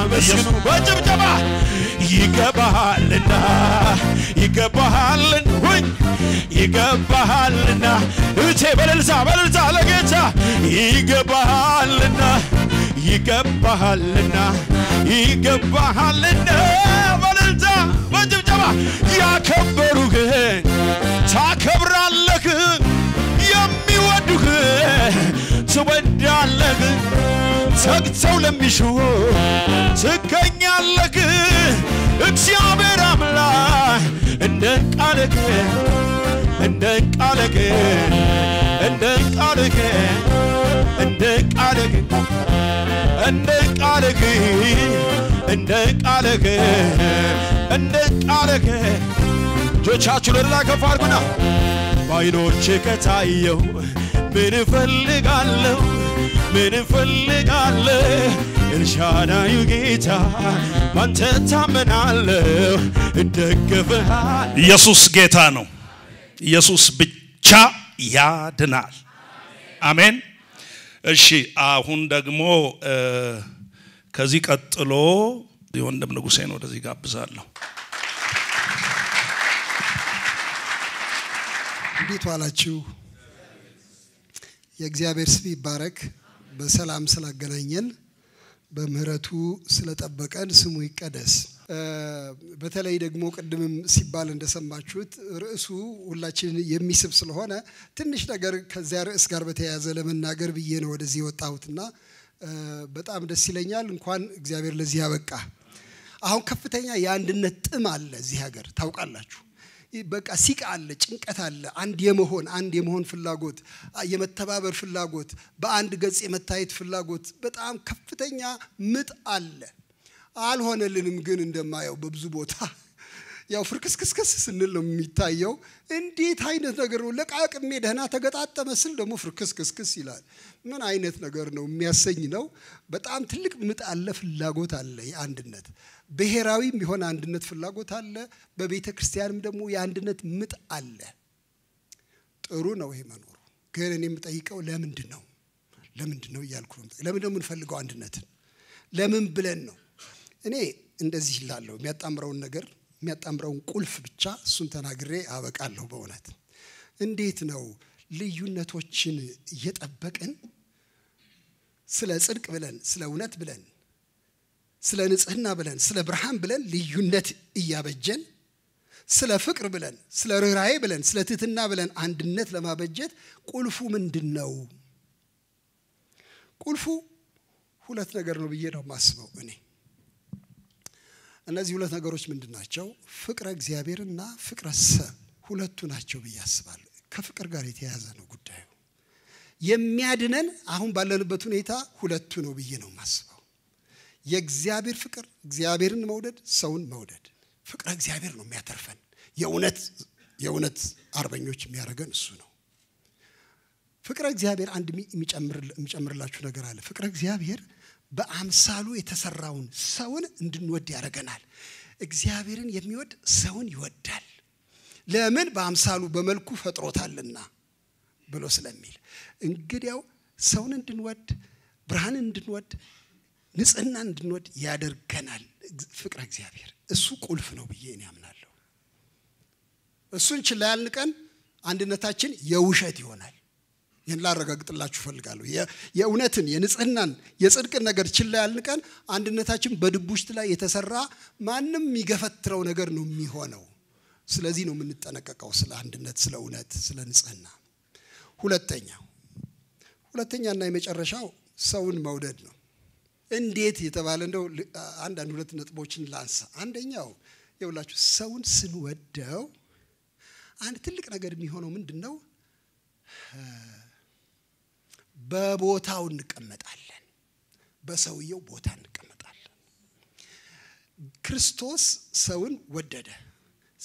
አመስግኑ ወጭብጨባ ይገባልና ይገባልና ወይ ይገባልና እቺ በለልሳ በለልሳ ለጌታ ይገባልና ይገባልና ይገባልና በለልሳ ወጭብጨባ ያከበሩህ ታከብራለህ የሚወዱህ ትወዳለህ ሰግተው ለሚሹ ስከኛለክ እግዚአብሔር አምላክ እንደቃለክ እንደቃለክ እንደቃለክ እንደቃለክ እንደቃለክ እንደቃለክ እንደቃለክ ጆቻቹ ለላ ከፋርኩና ባይኖር ቸከታየው ምን ፈልጋለሁ ምን ፈልጋለሁ ኤልሻዳዩ ጌታ አንተ ታመናለሁ እንደገፈሃል ኢየሱስ ጌታ ነው ኢየሱስ ብቻ ያድናል አሜን እሺ አሁን ደግሞ ከዚህ ቀጥሎ ወንድም ንጉሴ ነው ወደዚህ ጋብዛለሁ ቢቷላችሁ የእግዚአብሔር ስብ ይባረክ በሰላም ስለአገናኘን በምህረቱ ስለጠበቀን ስሙ ይቀደስ በተለይ ደግሞ ቀድምም ሲባል እንደሰማችሁት ራሱ ሁላችን የሚስብ ስለሆነ ትንሽ ነገር ከዚያ ራስ ጋር በተያያዘ ለመናገር ብዬ ነው ወደዚህ ወጣሁትና በጣም ደስ ይለኛል እንኳን እግዚአብሔር ለዚህ ያበቃ አሁን ከፍተኛ ያንድነት ጥም አለ እዚህ ሀገር ታውቃላችሁ በቃ ሲቃ አለ ጭንቀት አለ አንድ የመሆን አንድ የመሆን ፍላጎት የመተባበር ፍላጎት በአንድ ገጽ የመታየት ፍላጎት በጣም ከፍተኛ ምጥ አለ አልሆነልንም ግን እንደማየው በብዙ ቦታ ያው ፍርክስክስክስ ስንል ነው የሚታየው እንዴት አይነት ነገር ነው ለቃቅሜ ደህና ተገጣጠመ ስል ደግሞ ፍርክስክስክስ ይላል ምን አይነት ነገር ነው የሚያሰኝ ነው በጣም ትልቅ ምጥ አለ ፍላጎት አለ ያንድነት በሄራዊም ይሆን አንድነት ፍላጎት አለ በቤተክርስቲያንም ደግሞ ያንድነት ምጥ አለ ጥሩ ነው ይሄ መኖር ግን እኔም ጠይቀው ለምንድን ነው ለምንድን ነው ይያልኩኝ ለምን ደሙን ፈልገው አንድነት ለምን ብለን ነው እኔ እንደዚህ ይላልው የሚያጣምራው ነገር የሚያጣምራው ቁልፍ ብቻ እሱን ተናግሬ አበቃለሁ በእውነት እንዴት ነው ልዩነቶችን እየጠበቀን ስለ ጽድቅ ብለን ስለ እውነት ብለን ስለ ንጽህና ብለን ስለ ብርሃን ብለን ልዩነት እያበጀን ስለ ፍቅር ብለን ስለ ርህራሄ ብለን ስለ ትህትና ብለን አንድነት ለማበጀት ቁልፉ ምንድነው ቁልፉ ሁለት ነገር ነው ብዬ ነው ማስበው እኔ እነዚህ ሁለት ነገሮች ምንድናቸው ፍቅረ እግዚአብሔርና ፍቅረ ሰብ ሁለቱ ናቸው በያስባል ከፍቅር ጋር የተያያዘ ነው ጉዳዩ የሚያድነን አሁን ባለንበት ሁኔታ ሁለቱ ነው ብዬ ነው ማስበው የእግዚአብሔር ፍቅር እግዚአብሔርን መውደድ ሰውን መውደድ ፍቅረ እግዚአብሔር ነው የሚያተርፈን የእውነት የእውነት አርበኞች የሚያረጋን እሱ ነው ፍቅረ እግዚአብሔር አንድ የሚጨምር የሚጨምርላችሁ ነገር አለ ፍቅረ እግዚአብሔር በአምሳሉ የተሰራውን ሰውን እንድንወድ ያረጋናል እግዚአብሔርን የሚወድ ሰውን ይወዳል ለምን በአምሳሉ በመልኩ ፈጥሮታልና ብሎ ስለሚል እንግዲያው ሰውን እንድንወድ ብርሃንን እንድንወድ ንጽህናን እንድንወድ ያደርገናል ፍቅረ እግዚአብሔር እሱ ቁልፍ ነው ብዬ እኔ አምናለሁ እሱን ችላ ያልንቀን አንድነታችን የውሸት ይሆናል ይሄን ላረጋግጥላችሁ ፈልጋለሁ የእውነትን የንጽህናን የጽድቅን ነገር ችላ ያልንቀን አንድነታችን በድቡሽት ላይ የተሰራ ማንም ይገፈትረው ነገር ነው የሚሆነው ስለዚህ ነው የምንጠነቀቀው ስለ አንድነት ስለ እውነት ስለ ንጽህና ሁለተኛው ሁለተኛና የመጨረሻው ሰውን መውደድ ነው እንዴት የተባለ እንደው አንድ አንድ ሁለት ነጥቦችን ላንሳ አንደኛው ይውላችሁ ሰውን ስንወደው አንድ ትልቅ ነገር የሚሆነው ምንድነው በቦታው እንቀመጣለን በሰውየው ቦታ እንቀመጣለን ክርስቶስ ሰውን ወደደ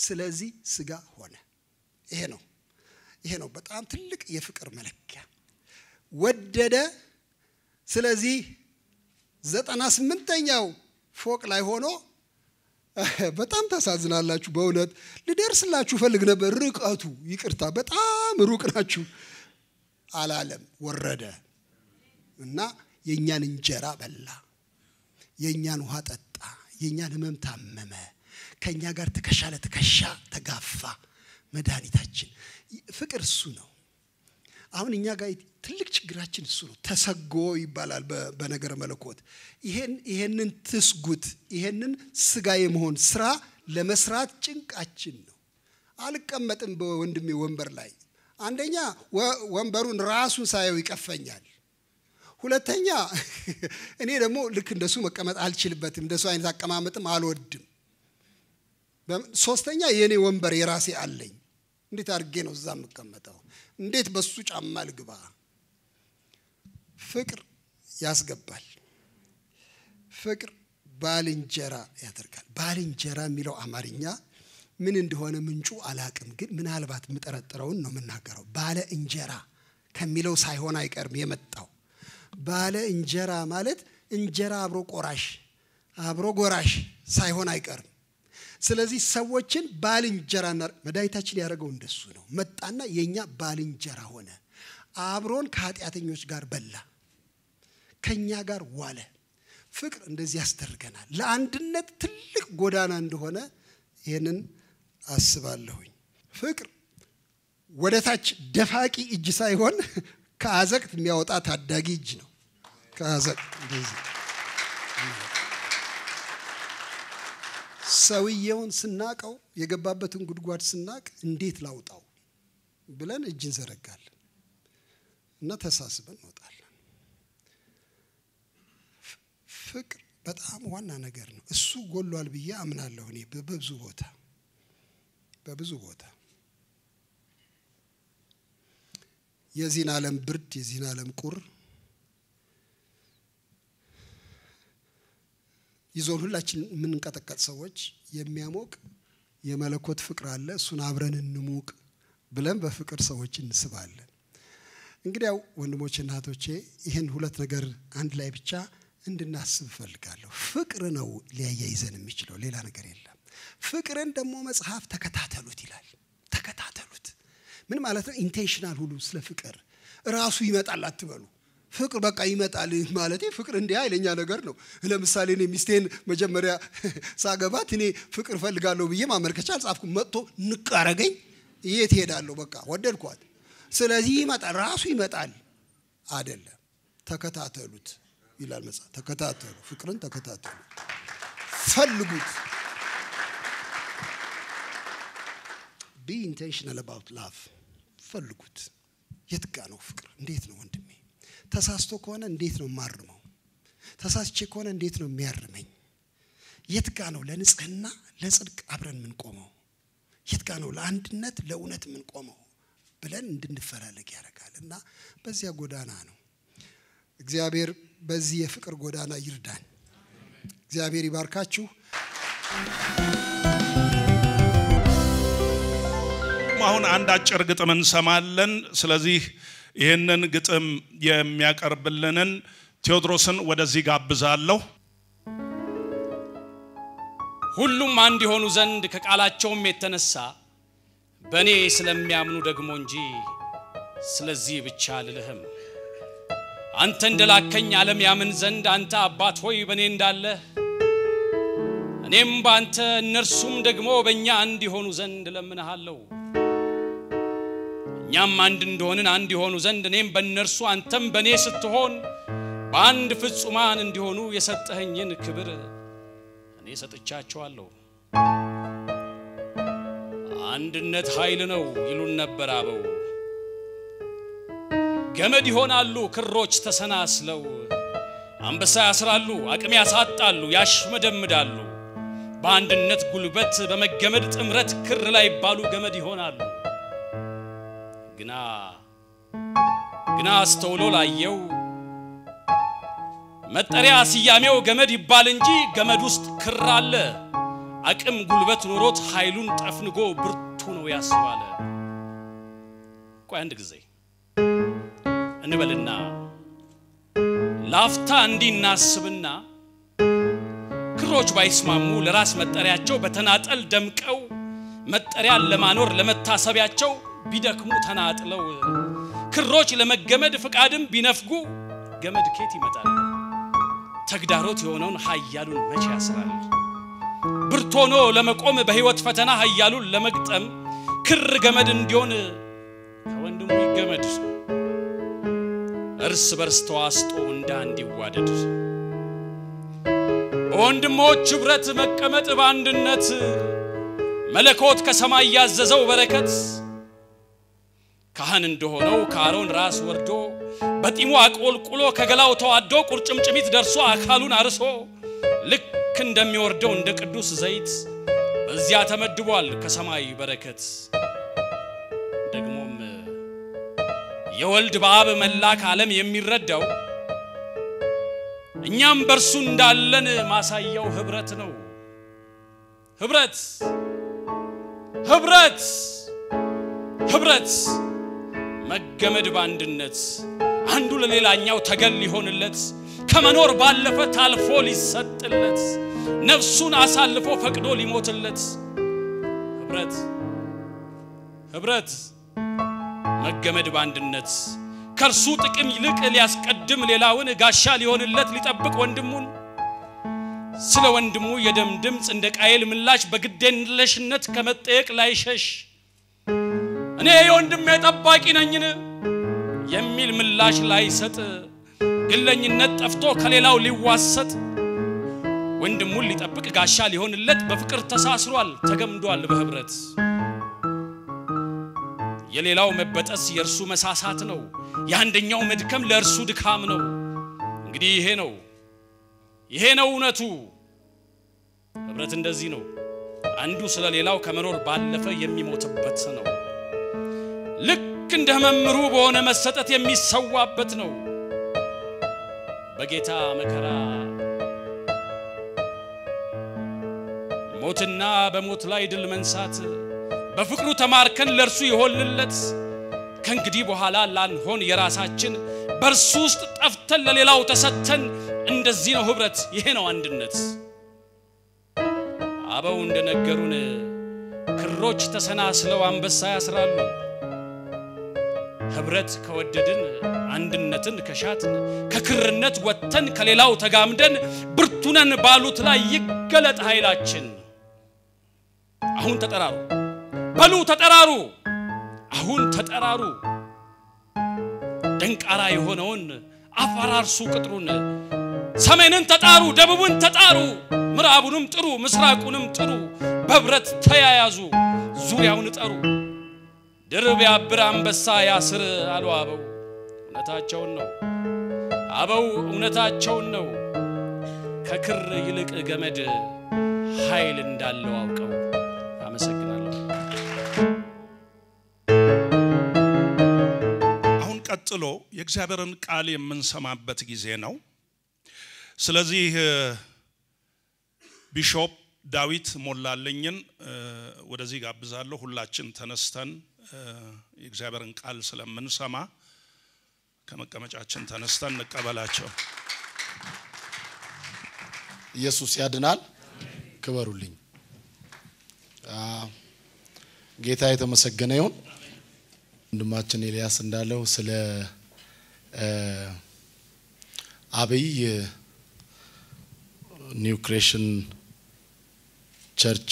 ስለዚህ ስጋ ሆነ ይሄ ነው ይሄ ነው በጣም ትልቅ የፍቅር መለኪያ ወደደ ስለዚህ ዘጠና ስምንተኛው ፎቅ ላይ ሆኖ በጣም ተሳዝናላችሁ በእውነት ልደርስላችሁ ፈልግ ነበር ርቀቱ ይቅርታ በጣም ሩቅናችሁ አላለም ወረደ እና የኛን እንጀራ በላ የኛን ውሃ ጠጣ የኛን ህመም ታመመ ከኛ ጋር ተከሻለ ተከሻ ተጋፋ መድኃኒታችን ፍቅር እሱ ነው አሁን እኛ ጋር ትልቅ ችግራችን እሱ ነው ተሰጎ ይባላል በነገር መለኮት ይሄን ይሄንን ትስጉት ይሄንን ስጋ የመሆን ስራ ለመስራት ጭንቃችን ነው አልቀመጥም በወንድሜ ወንበር ላይ አንደኛ ወንበሩን ራሱን ሳይው ይቀፈኛል ሁለተኛ እኔ ደግሞ ልክ እንደሱ መቀመጥ አልችልበትም እንደሱ አይነት አቀማመጥም አልወድም ሶስተኛ የኔ ወንበር የራሴ አለኝ እንዴት አርጌ ነው እዛ መቀመጣው እንዴት በሱ ጫማ ልግባ ፍቅር ያስገባል ፍቅር ባልንጀራ ያደርጋል ባልንጀራ የሚለው አማርኛ ምን እንደሆነ ምንጩ አላቅም ግን ምናልባት ምጠረጥረውን ነው መናገረው ባለ እንጀራ ከሚለው ሳይሆን አይቀርም የመጣው ባለ እንጀራ ማለት እንጀራ አብሮ ቆራሽ አብሮ ጎራሽ ሳይሆን አይቀርም ስለዚህ ሰዎችን ባል እንጀራ መዳይታችን ያረጋው እንደሱ ነው መጣና የኛ ባል እንጀራ ሆነ አብሮን ከአጥያተኞች ጋር በላ ከኛ ጋር ዋለ ፍቅር እንደዚህ ያስተርገናል ለአንድነት ትልቅ ጎዳና እንደሆነ ይሄንን አስባለሁኝ ፍቅር ወደታች ደፋቂ እጅ ሳይሆን ከአዘቅት የሚያወጣ ታዳጊ እጅ ነው ከአዘቅት እንደዚህ ሰውየውን ስናቀው የገባበትን ጉድጓድ ስናቅ እንዴት ላውጣው ብለን እጅ እንዘረጋለን እና ተሳስበን እንወጣለን ፍቅር በጣም ዋና ነገር ነው እሱ ጎሏል ብዬ አምናለሁ እኔ በብዙ ቦታ በብዙ ቦታ የዚህን ዓለም ብርድ የዚህን ዓለም ቁር ይዞን ሁላችን ምን እንቀጠቀጥ ሰዎች የሚያሞቅ የመለኮት ፍቅር አለ እሱን አብረን እንሙቅ ብለን በፍቅር ሰዎች እንስባለን እንግዲያው ወንድሞቼ እናቶቼ ይሄን ሁለት ነገር አንድ ላይ ብቻ እንድናስብ ፈልጋለሁ ፍቅር ነው ሊያያይዘን የሚችለው ሌላ ነገር የለም ፍቅርን ደግሞ መጽሐፍ ተከታተሉት ይላል ተከታተሉት ምን ማለት ነው ኢንቴንሽናል ሁሉ ስለ ፍቅር ራሱ ይመጣል አትበሉ ፍቅር በቃ ይመጣል ማለት ፍቅር እንደ አይለኛ ነገር ነው ለምሳሌ እኔ ሚስቴን መጀመሪያ ሳገባት እኔ ፍቅር ፈልጋለሁ ብዬ ማመልከቻ አልጻፍኩም መጥቶ ንቃረገኝ እየት ሄዳለሁ በቃ ወደድኳት ስለዚህ ይመጣል ራሱ ይመጣል አይደለም ተከታተሉት ይላል መጽሐፍ ተከታተሉ ፍቅርን ተከታተሉ ፈልጉት be intentional about love ፈልጉት የትጋ ነው ፍቅር እንዴት ነው ወንድሜ ተሳስቶ ከሆነ እንዴት ነው ማርመው ተሳስቼ ከሆነ እንዴት ነው የሚያርመኝ የትጋ ነው ለንጽህና ለጽድቅ አብረን ምን ቆመው የትጋ ነው ለአንድነት ለእውነት ምን ቆመው ብለን እንድንፈላለግ ያረጋልና በዚያ ጎዳና ነው እግዚአብሔር በዚህ የፍቅር ጎዳና ይርዳን እግዚአብሔር ይባርካችሁ ማሁን አንድ አጭር ግጥም እንሰማለን ስለዚህ ይሄንን ግጥም የሚያቀርብልንን ቴዎድሮስን ወደዚህ ጋብዛለሁ ሁሉም አንድ ሆኑ ዘንድ ከቃላቸውም የተነሳ በእኔ ስለሚያምኑ ደግሞ እንጂ ስለዚህ ብቻ ልልህም አንተ እንደላከኝ ዓለም ያምን ዘንድ አንተ አባት ሆይ በእኔ እንዳለ እኔም ባንተ እነርሱም ደግሞ በእኛ አንድ ሆኑ ዘንድ ለምንሃለሁ እኛም አንድ እንደሆንን አንድ ሆኑ ዘንድ እኔም በእነርሱ አንተም በእኔ ስትሆን በአንድ ፍጹማን እንዲሆኑ የሰጠኸኝን ክብር እኔ ሰጥቻቸዋለሁ አንድነት ኃይል ነው ይሉን ነበር አበው ገመድ ይሆናሉ ክሮች ተሰናስለው አንበሳ ያስራሉ አቅም ያሳጣሉ ያሽመደምዳሉ በአንድነት ጉልበት በመገመድ ጥምረት ክር ላይ ባሉ ገመድ ይሆናሉ ግና ግና አስተውሎ ላየው መጠሪያ ስያሜው ገመድ ይባል እንጂ ገመድ ውስጥ ክር አለ አቅም ጉልበት ኖሮት ኃይሉን ጠፍንጎ ብርቱ ነው ያስባለ ቆይ አንድ ጊዜ እንበልና ላፍታ እንዲናስብና ክሮች ባይስማሙ ለራስ መጠሪያቸው በተናጠል ደምቀው መጠሪያ ለማኖር ለመታሰቢያቸው ቢደክሙ ተናጥለው ክሮች ለመገመድ ፍቃድም ቢነፍጉ ገመድ ኬት ይመጣል ተግዳሮት የሆነውን ኃያሉን መቼ ያስራል ብርቶ ሆኖ ለመቆም በህይወት ፈተና ኃያሉን ለመግጠም ክር ገመድ እንዲሆን ከወንድሙ ይገመድ እርስ በርስ ተዋስጦ እንደ አንድ ይዋደድ በወንድሞች ህብረት መቀመጥ በአንድነት መለኮት ከሰማይ ያዘዘው በረከት ካህን እንደሆነው ከአሮን ራስ ወርዶ በጢሙ አቆልቁሎ ከገላው ተዋዶ ቁርጭምጭሚት ደርሶ አካሉን አርሶ ልክ እንደሚወርደው እንደ ቅዱስ ዘይት በዚያ ተመድቧል ከሰማይ በረከት ደግሞም የወልድ በአብ መላክ ዓለም የሚረዳው እኛም በርሱ እንዳለን ማሳያው ህብረት ነው ህብረት ህብረት ህብረት መገመድ ባንድነት አንዱ ለሌላኛው ተገል ሊሆንለት ከመኖር ባለፈ ታልፎ ሊሰጥለት ነፍሱን አሳልፎ ፈቅዶ ሊሞትለት ህብረት ህብረት መገመድ ባንድነት ከርሱ ጥቅም ይልቅ ሊያስቀድም ሌላውን ጋሻ ሊሆንለት ሊጠብቅ ወንድሙን ስለ ወንድሙ የደም ድምጽ እንደ ቃየል ምላሽ በግዴለሽነት ከመጠየቅ ላይሸሽ እኔ የወንድሜ ተባቂ ነኝነ የሚል ምላሽ ላይሰጥ ግለኝነት ጠፍቶ ከሌላው ሊዋሰጥ ወንድሙን ሊጠብቅ ጋሻ ሊሆንለት በፍቅር ተሳስሯል ተገምዷል በህብረት የሌላው መበጠስ የርሱ መሳሳት ነው ያንደኛው መድከም ለርሱ ድካም ነው እንግዲህ ይሄ ነው ይሄ ነው እነቱ ህብረት እንደዚህ ነው አንዱ ስለሌላው ከመኖር ባለፈ የሚሞትበት ነው ልክ እንደ መምሩ በሆነ መሰጠት የሚሰዋበት ነው በጌታ መከራ ሞትና በሞት ላይ ድል መንሳት በፍቅሩ ተማርከን ለርሱ ይሆንለት ከንግዲ በኋላ ላንሆን የራሳችን በርሱ ውስጥ ጠፍተን ለሌላው ተሰተን እንደዚህ ነው ህብረት ይሄ ነው አንድነት አባው እንደነገሩን ክሮች ተሰናስለው አንበሳ ያስራሉ ህብረት ከወደድን አንድነትን ከሻትን ከክርነት ወተን ከሌላው ተጋምደን ብርቱነን ባሉት ላይ ይገለጥ ኃይላችን አሁን ተጠራሩ በሉ ተጠራሩ አሁን ተጠራሩ ድንቃራ የሆነውን አፋራርሱ ቅጥሩን ሰሜንን ተጣሩ ደቡብን ተጣሩ ምራቡንም ጥሩ ምስራቁንም ጥሩ በብረት ተያያዙ ዙሪያውን ተጣሩ ድርብ ያብር አንበሳ ያስር አሉ አበው እነታቸው ነው አበው እነታቸው ነው ከክር ይልቅ ገመድ ኃይል እንዳለው አውቀው አመሰግናለሁ አሁን ቀጥሎ የእግዚአብሔርን ቃል የምንሰማበት ጊዜ ነው ስለዚህ ቢሾፕ ዳዊት ሞላለኝን ወደዚህ ጋብዛለሁ ሁላችን ተነስተን የእግዚአብሔርን ቃል ስለምንሰማ ከመቀመጫችን ተነስተን ንቀበላቸው ኢየሱስ ያድናል ክበሩልኝ ጌታ የተመሰገነ ይሁን ወንድማችን ኤልያስ እንዳለው ስለ ዐቢይ ኒው ክሬሽን ቸርች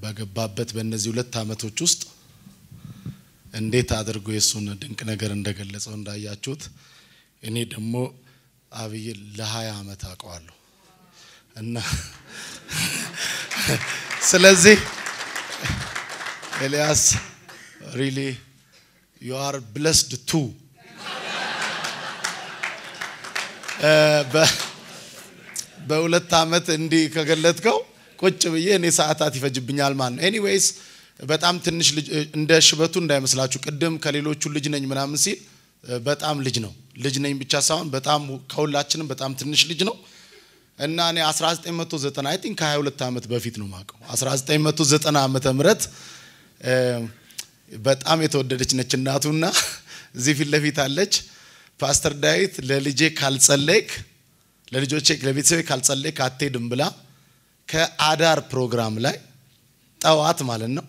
በገባበት በእነዚህ ሁለት አመቶች ውስጥ እንዴት አድርጎ የሱን ድንቅ ነገር እንደገለጸው እንዳያችሁት እኔ ደግሞ ዐቢይ ለ20 አመት አቀዋለሁ እና ስለዚህ ኤልያስ really you are blessed too በሁለት አመት እንዲ ከገለጥከው ቆጭ ብዬ እኔ ሰዓታት ይፈጅብኛል ማለት ኤኒዌይስ በጣም ትንሽ ልጅ እንደ ሽበቱ እንዳይመስላችሁ ቀደም ከሌሎቹ ልጅ ነኝ ምናምን ሲል በጣም ልጅ ነው ልጅ ነኝ ብቻ ሳይሆን በጣም ከሁላችንም በጣም ትንሽ ልጅ ነው እና እኔ አስራ ዘጠኝ መቶ ዘጠና አይ ቲንክ ከ22 አመት በፊት ነው ማቀው አስራ ዘጠኝ መቶ ዘጠና ዓመተ ምህረት በጣም የተወደደች ነች እናቱና እዚህ ፊት ለፊት አለች ፓስተር ዳዊት ለልጄ ካልጸለይክ ለልጆቼ ለቤተሰቤ ካልጸለይክ አትሄድም ብላ ከአዳር ፕሮግራም ላይ ጣዋት ማለት ነው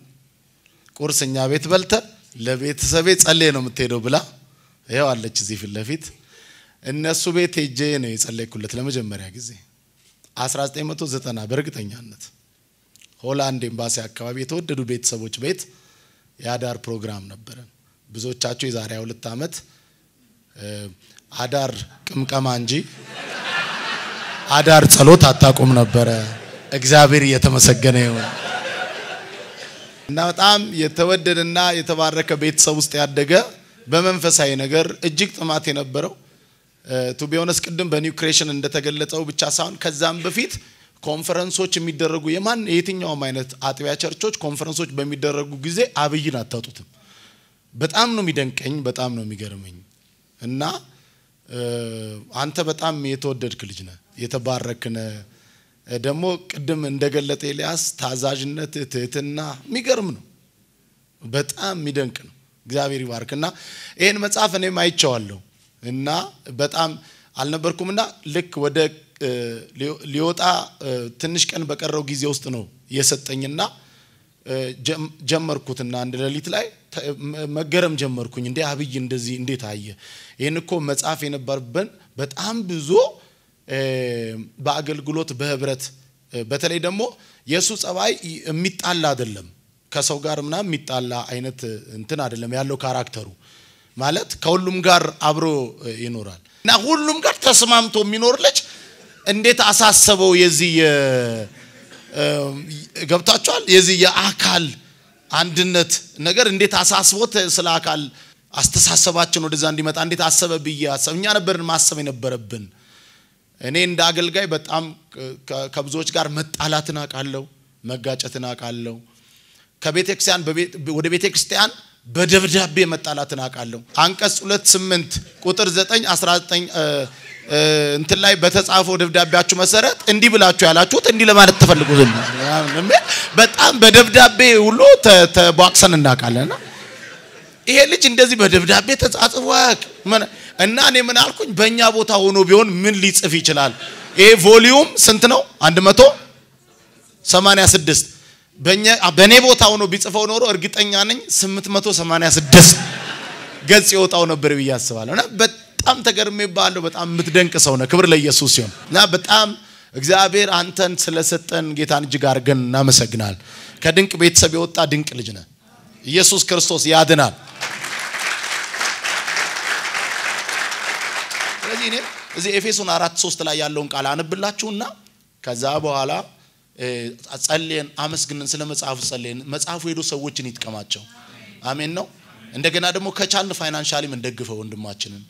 ቁርስኛ ቤት በልተ ለቤተሰቤ ጸለይ ነው የምትሄደው ብላ ይሄው አለች እዚህ ፊት ለፊት እነሱ ቤት ሄጄ ነው የጸለይኩለት ለመጀመሪያ ጊዜ አስራ ዘጠኝ መቶ ዘጠና በርግጠኛነት ሆላንድ ኤምባሲ አካባቢ የተወደዱ ቤተሰቦች ቤት የአዳር ፕሮግራም ነበረን ብዙዎቻቸው የዛሬ ሁለት አመት አዳር ቅምቀማ እንጂ አዳር ጸሎት አጣቆም ነበር እግዚአብሔር የተመሰገነ ይሁን እና በጣም የተወደደና የተባረከ ቤተሰብ ውስጥ ያደገ በመንፈሳዊ ነገር እጅግ ጥማት የነበረው ቱ ቢ ኦነስ ቅድም በኒው ክሬሽን እንደተገለጸው ብቻ ሳይሆን ከዛም በፊት ኮንፈረንሶች የሚደረጉ የማን የትኛውም አይነት አጥቢያ ቸርቾች ኮንፈረንሶች በሚደረጉ ጊዜ ዐቢይን አታጡትም በጣም ነው የሚደንቀኝ በጣም ነው የሚገርመኝ እና አንተ በጣም የተወደድክ ልጅ ነህ የተባረከነ ደሞ ቅድም እንደገለጠ ኤልያስ ታዛዥነት ትህትና የሚገርም ነው በጣም የሚደንቅ ነው እግዚአብሔር ይባርክና ይሄን መጽሐፍ እኔም አይቻለሁ እና በጣም አልነበርኩምና ልክ ወደ ሊዮጣ ትንሽ ቀን በቀረው ጊዜ ውስጥ ነው የሰጠኝና ጀመርኩትና አንድ ለሊት ላይ መገረም ጀመርኩኝ እንዴ አብይ እንደዚህ እንዴት አየ ይሄን እኮ መጽሐፍ የነበርብን በጣም ብዙ በአገልግሎት በህብረት በተለይ ደግሞ የሱ ጸባይ የሚጣላ አይደለም ከሰው ጋር ምናም የሚጣላ አይነት እንትን አይደለም ያለው ካራክተሩ ማለት ከሁሉም ጋር አብሮ ይኖራል እና ሁሉም ጋር ተስማምቶ የሚኖር ልጅ እንዴት አሳሰበው የዚህ ገብታችኋል የዚህ የአካል አንድነት ነገር እንዴት አሳስቦት ስለ አካል አስተሳሰባችን ወደዛ እንዲመጣ እንዴት አሰበ በያሰብኛ ነበርን ማሰብ የነበረብን እኔ እንደ አገልጋይ በጣም ከብዙዎች ጋር መጣላትና ቃለው መጋጨትና ቃለው ከቤተክርስቲያን ወደ ቤተክርስቲያን በደብዳቤ መጣላትና ቃለው አንቀጽ ሁለት ስምንት ቁጥር ዘጠኝ አስራ ዘጠኝ እንትን ላይ በተጻፈው ደብዳቤያችሁ መሰረት እንዲህ ብላችሁ ያላችሁት እንዲህ ለማለት ተፈልጉ ዘንድ በጣም በደብዳቤ ሁሉ ተባክሰን እናቃለና ይሄ ልጅ እንደዚህ በደብዳቤ ተጻጽዋክ እና እኔ ምን አልኩኝ በእኛ ቦታ ሆኖ ቢሆን ምን ሊጽፍ ይችላል ይሄ ቮሊዩም ስንት ነው መቶ ሰማንያ ስድስት በእኛ በኔ ቦታ ሆኖ ቢጽፈው ኖሮ እርግጠኛ ነኝ ስምንት መቶ ሰማንያ ስድስት ገጽ ይወጣው ነበር ብያስባለሁና በጣም ተገርሜባለሁ በጣም ምትደንቅ ሰው ነው ክብር ለኢየሱስ ይሁን እና በጣም እግዚአብሔር አንተን ስለሰጠን ጌታን እጅ ጋር ገን እናመሰግናል ከድንቅ ቤተሰብ የወጣ ድንቅ ልጅ ነው ኢየሱስ ክርስቶስ ያድናል ስለዚህ ነው እዚህ ኤፌሶን አራት ሶስት ላይ ያለውን ቃል አንብላችሁና ከዛ በኋላ ጸልየን አመስግነን ስለመጽሐፉ ጸልየን መጽሐፉ ሄዶ ሰዎችን ይጥቀማቸው አሜን ነው እንደገና ደግሞ ከቻልን ፋይናንሻሊም እንደግፈው ወንድማችንን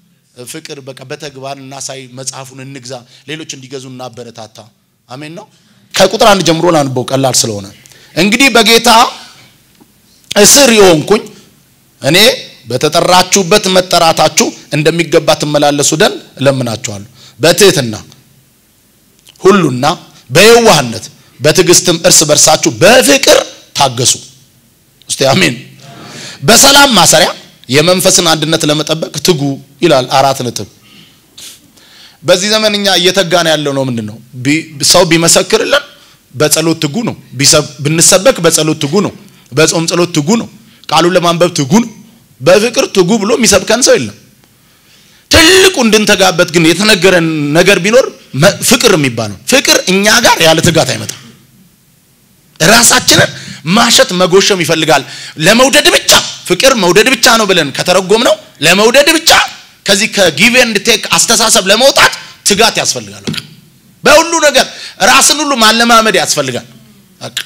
ፍቅር በቃ በተግባርና ሳይ መጽሐፉን እንግዛ ሌሎች እንዲገዙና በረታታ አሜን ነው ከቁጥር አንድ ጀምሮ ላንበው ቀላል ስለሆነ እንግዲህ በጌታ እስር ይሆንኩኝ እኔ በተጠራችሁበት መጠራታችሁ እንደሚገባ ተመላለሱ ደን ለምናችኋለሁ በትህትና ሁሉና በየዋህነት በትዕግስትም እርስ በርሳችሁ በፍቅር ታገሱ እስቲ አሜን በሰላም ማሰሪያ የመንፈስን አንድነት ለመጠበቅ ትጉ ይላል አራት ነጥብ በዚህ ዘመንኛ እየተጋና ያለው ነው ምንድነው ሰው ቢመሰክርልን በጸሎት ትጉ ነው ብንሰበክ በጸሎት ትጉ ነው በጾም ጸሎት ትጉ ነው ቃሉን ለማንበብ ትጉ ነው በፍቅር ትጉ ብሎ የሚሰብከን ሰው የለም ትልቁ እንድንተጋበት ግን የተነገረን ነገር ቢኖር ፍቅር የሚባለው ፍቅር እኛ ጋር ያለ ትጋት አይመጣ ራሳችንን ማሸት መጎሸም ይፈልጋል ለመውደድ ብቻ ፍቅር መውደድ ብቻ ነው ብለን ከተረጎም ነው ለመውደድ ብቻ ከዚህ ከጊቭ ኤንድ ቴክ አስተሳሰብ ለመውጣት ትጋት ያስፈልጋል በሁሉ ነገር ራስን ሁሉ ማለማመድ ያስፈልጋል አክ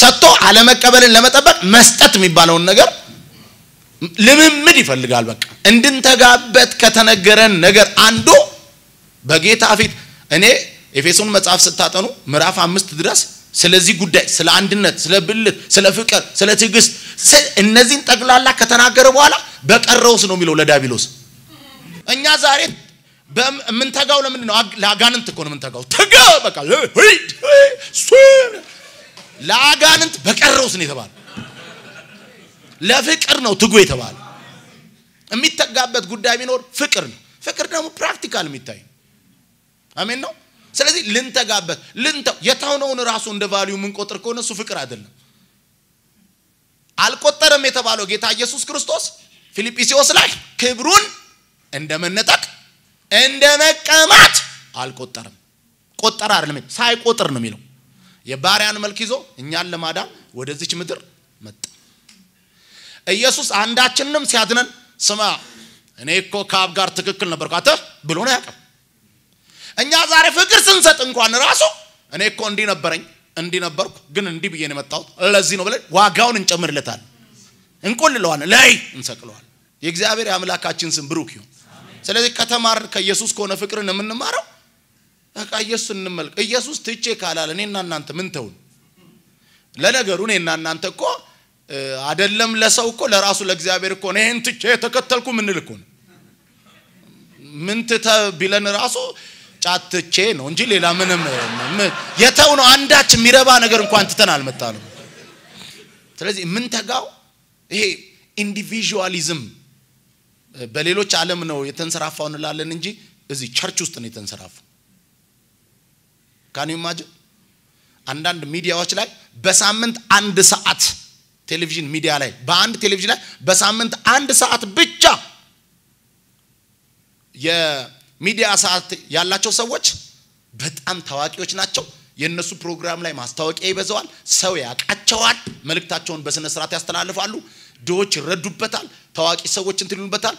ሰጥቶ አለመቀበልን ለመጠበቅ መስጠት የሚባለው ነገር ለምምድ ይፈልጋል በቃ እንድንተጋበት ከተነገረን ነገር አንዱ በጌታ ፊት እኔ ኤፌሶን መጽሐፍ ስታጠኑ ምዕራፍ አምስት ድረስ ስለዚህ ጉዳይ ስለ አንድነት ስለ ብልት ስለ ፍቅር ስለ ትግስት እነዚህን ጠቅላላ ከተናገረ በኋላ በቀረውስ ነው የሚለው ለዳቢሎስ እኛ ዛሬ በምን ተጋው ለምን ነው ለአጋንንት እኮ ነው ምን ተጋው ተጋ በቃ ሂድ ሱን ለአጋንንት በቀረውስ ነው የተባለ ለፍቅር ነው ትጉ የተባለ የሚተጋበት ጉዳይ ቢኖር ፍቅር ነው ፍቅር ደግሞ ፕራክቲካል የሚታይ አሜን ነው ስለዚህ ልንተጋበት ልንተ የታውነውን ራሱ እንደ ቫልዩ ምን ቆጥር ከሆነ እሱ ፍቅር አይደለም አልቆጠረም የተባለው ጌታ ኢየሱስ ክርስቶስ ፊልጵስዩስ ላይ ክብሩን እንደመነጠቅ እንደመቀማት አልቆጠረም ቆጠራ አይደለም ሳይቆጥር ነው የሚለው የባሪያን መልክ ይዞ እኛን ለማዳን ወደዚች ምድር መጣ ኢየሱስ አንዳችንንም ሲያድነን ስማ እኔ እኮ ከአብ ጋር ትክክል ነበርኩ አተ ብሎ ነው ያቀ እኛ ዛሬ ፍቅር ስንሰጥ እንኳን ራሱ እኔ እኮ እንዲ ነበርኝ እንዲ ነበርኩ ግን እንዲ ብዬ ነው መጣው ለዚህ ነው ብለን ዋጋውን እንጨምርለታል እንቆልለዋለን ላይ እንሰቅለዋለን የእግዚአብሔር አምላካችን ስም ብሩክ ይሁን ስለዚህ ከተማር ከኢየሱስ ከሆነ ፍቅርን የምንማረው በቃ ኢየሱስን እንመልክ ኢየሱስ ትቼ ካላል እኔና እናንተ ምን ተውን ለነገሩ እኔና እናንተ እኮ አይደለም ለሰው እኮ ለራሱ ለእግዚአብሔር እኮ ነው ይሄን ትቼ ተከተልኩ ምን ልኩ ምን ተተ ቢለን ራሱ ጫትቼ ነው እንጂ ሌላ ምንም የተው ነው አንዳች የሚረባ ነገር እንኳን ትተናል መጣ ነው ስለዚህ ምን ተጋው ይሄ ኢንዲቪጁዋሊዝም በሌሎች ዓለም ነው የተንሰራፋው እንላለን እንጂ እዚህ ቸርች ውስጥ ነው የተንሰራፋው ካን ኢማጂን አንዳንድ ሚዲያዎች ላይ በሳምንት አንድ ሰዓት ቴሌቪዥን ሚዲያ ላይ በአንድ ቴሌቪዥን ላይ በሳምንት አንድ ሰዓት ብቻ የሚዲያ ሰዓት ያላቸው ሰዎች በጣም ታዋቂዎች ናቸው የነሱ ፕሮግራም ላይ ማስተዋቂያ ይበዛዋል ሰው ያቃቸዋል መልክታቸውን በስነ ስርዓት ያስተላልፋሉ ዶች ረዱበታል ታዋቂ ሰዎች እንትሉንበታል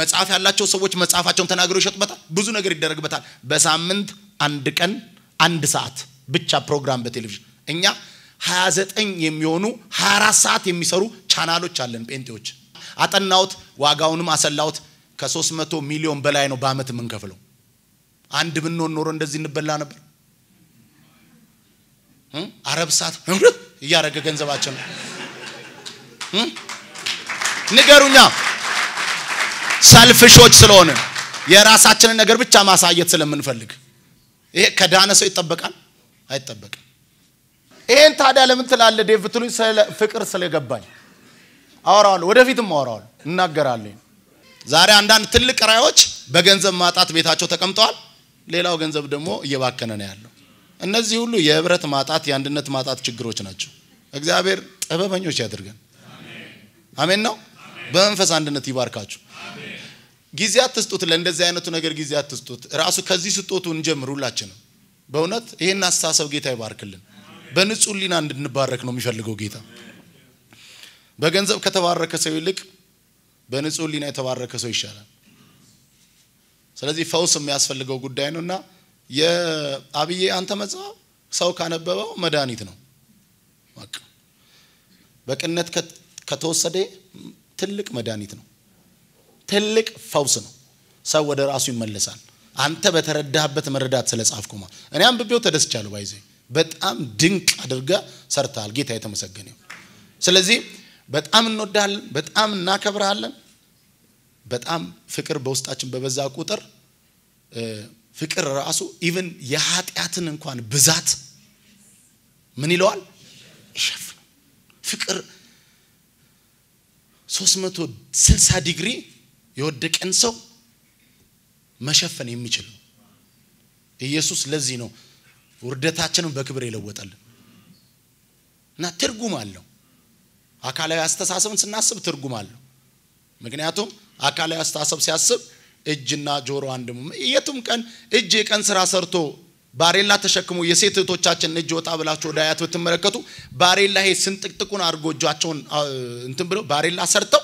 መጽሐፍ ያላቸው ሰዎች መጽሐፋቸውን ተናግረው ይሸጥበታል ብዙ ነገር ይደረግበታል በሳምንት አንድ ቀን አንድ ሰዓት ብቻ ፕሮግራም በቴሌቪዥን እኛ ሃያ ዘጠኝ የሚሆኑ ሃያ አራት ሰዓት የሚሰሩ ቻናሎች አለን ጴንጤዎች አጠናውት ዋጋውንም አሰላውት ከ300 ሚሊዮን በላይ ነው በአመት መንከፈለው አንድ ብንኖር ኖሮ እንደዚህ እንበላ ነበር አረብ ሰዓት ያረገ ገንዘባችን ንገሩኛ ሰልፍሾች ስለሆነ የራሳችንን ነገር ብቻ ማሳየት ስለምንፈልግ ይሄ ከዳነ ሰው ይተበቃል አይተበቃ ይሄን ታዲያ ለምን ትላለ ዴቭ ትሉኝ ስለ ፍቅር ስለገባኝ አወራዋለሁ ወደፊትም አወራዋለሁ እናገራለሁ ዛሬ አንዳንድ ትልቅ ራዮች በገንዘብ ማጣት ቤታቸው ተቀምጠዋል ሌላው ገንዘብ ደግሞ እየባከነ ነው ያለው እነዚህ ሁሉ የህብረት ማጣት የአንድነት ማጣት ችግሮች ናቸው እግዚአብሔር ጥበበኞች ያድርገን አሜን ነው በመንፈስ አንድነት ይባርካችሁ አሜን ጊዜ አትስጡት ለእንደዚህ አይነቱ ነገር ጊዜ አትስጡት ራሱ ከዚህ ስጦቱ እንጀምሩላችሁ ነው በእውነት ይሄን አስተሳሰብ ጌታ ይባርክልን በንጹህ ሊና እንድንባረክ ነው የሚፈልገው ጌታ በገንዘብ ከተባረከ ሰው ይልቅ በንጹህ ሊና የተባረከ ሰው ይሻላል ስለዚህ ፈውስም ያስፈልገው ጉዳይ ነውና የአብዬ አንተ መጽሐፍ ሰው ካነበበው መዳኒት ነው በቃ በቅነት ከተወሰደ ትልቅ መዳኒት ነው ትልቅ ፈውስ ነው ሰው ወደ ራሱ ይመለሳል አንተ በተረዳህበት መረዳት ስለጻፍኩማ እኔ አንብቤው ተደስቻለሁ ባይዘይ በጣም ድንቅ አድርጋ ሰርታል ጌታ የተመሰገነው ስለዚህ በጣም እንወዳለን በጣም እናከብራለን በጣም ፍቅር በውስጣችን በበዛ ቁጥር ፍቅር ራሱ ኢቭን የኃጢያትን እንኳን ብዛት ምን ይለዋል ይሽፍ ፍቅር ሶስት መቶ ስልሳ ዲግሪ የወደቀን ሰው መሸፈን የሚችል ኢየሱስ ለዚህ ነው ወርደታችንን በክብር ይለወጣልን እና ትርጉም አለው አካላዊ አስተሳሰብን ስናስብ ትርጉም አለው ምክንያቱም አካላዊ አስተሳሰብ ሲያስብ እጅና ጆሮ አንድም የቱም ቀን እጅ የቀን ስራ ሰርቶ ባሬላ ተሸክሞ የሴት እህቶቻችን እጅ ወጣ ብላችሁ ዳያት ወትመረከቱ ባሬላ ይሄ ስንጥቅጥቁን አርጎጃቸውን እንትን ብለው ባሬላ ሰርተው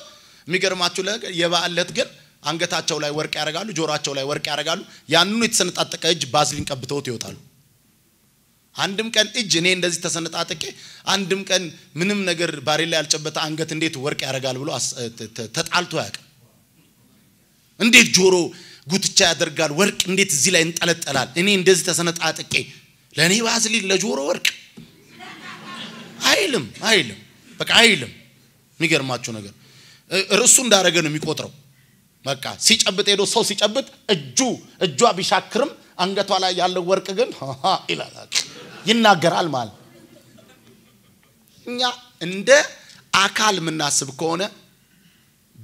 የሚገርማችሁ የባዓለት ግን አንገታቸው ላይ ወርቅ ያረጋሉ ጆሮአቸው ላይ ወርቅ ያረጋሉ ያንኑ የተሰነጣጠቀ እጅ ባዝሊን ቀብተውት ይወጣሉ አንድም ቀን እጅ እኔ እንደዚህ ተሰነጣጠቀ አንድም ቀን ምንም ነገር ባሬላ ያልጨበተ አንገት እንዴት ወርቅ ያረጋል ብሎ ተጣልቶ ያቀ እንዴት ጆሮ ጉትቻ ያደርጋል ወርቅ እንዴት እዚህ ላይ እንጠለጠላል እኔ እንደዚህ ተሰነጣጠቀ ለኔ ባዝሊን ለጆሮ ወርቅ አይልም አይልም በቃ አይልም የሚገርማችሁ ነገር ራሱ እንዳረገ ነው የሚቆጥረው በቃ ሲጨብጥ ሄዶ ሰው ሲጨብጥ እጁ እጇ ቢሻክርም አንገቷ ላይ ያለው ወርቅ ግን ኢላላ ይናገራል ማለት እኛ እንደ አካል ምናስብ ከሆነ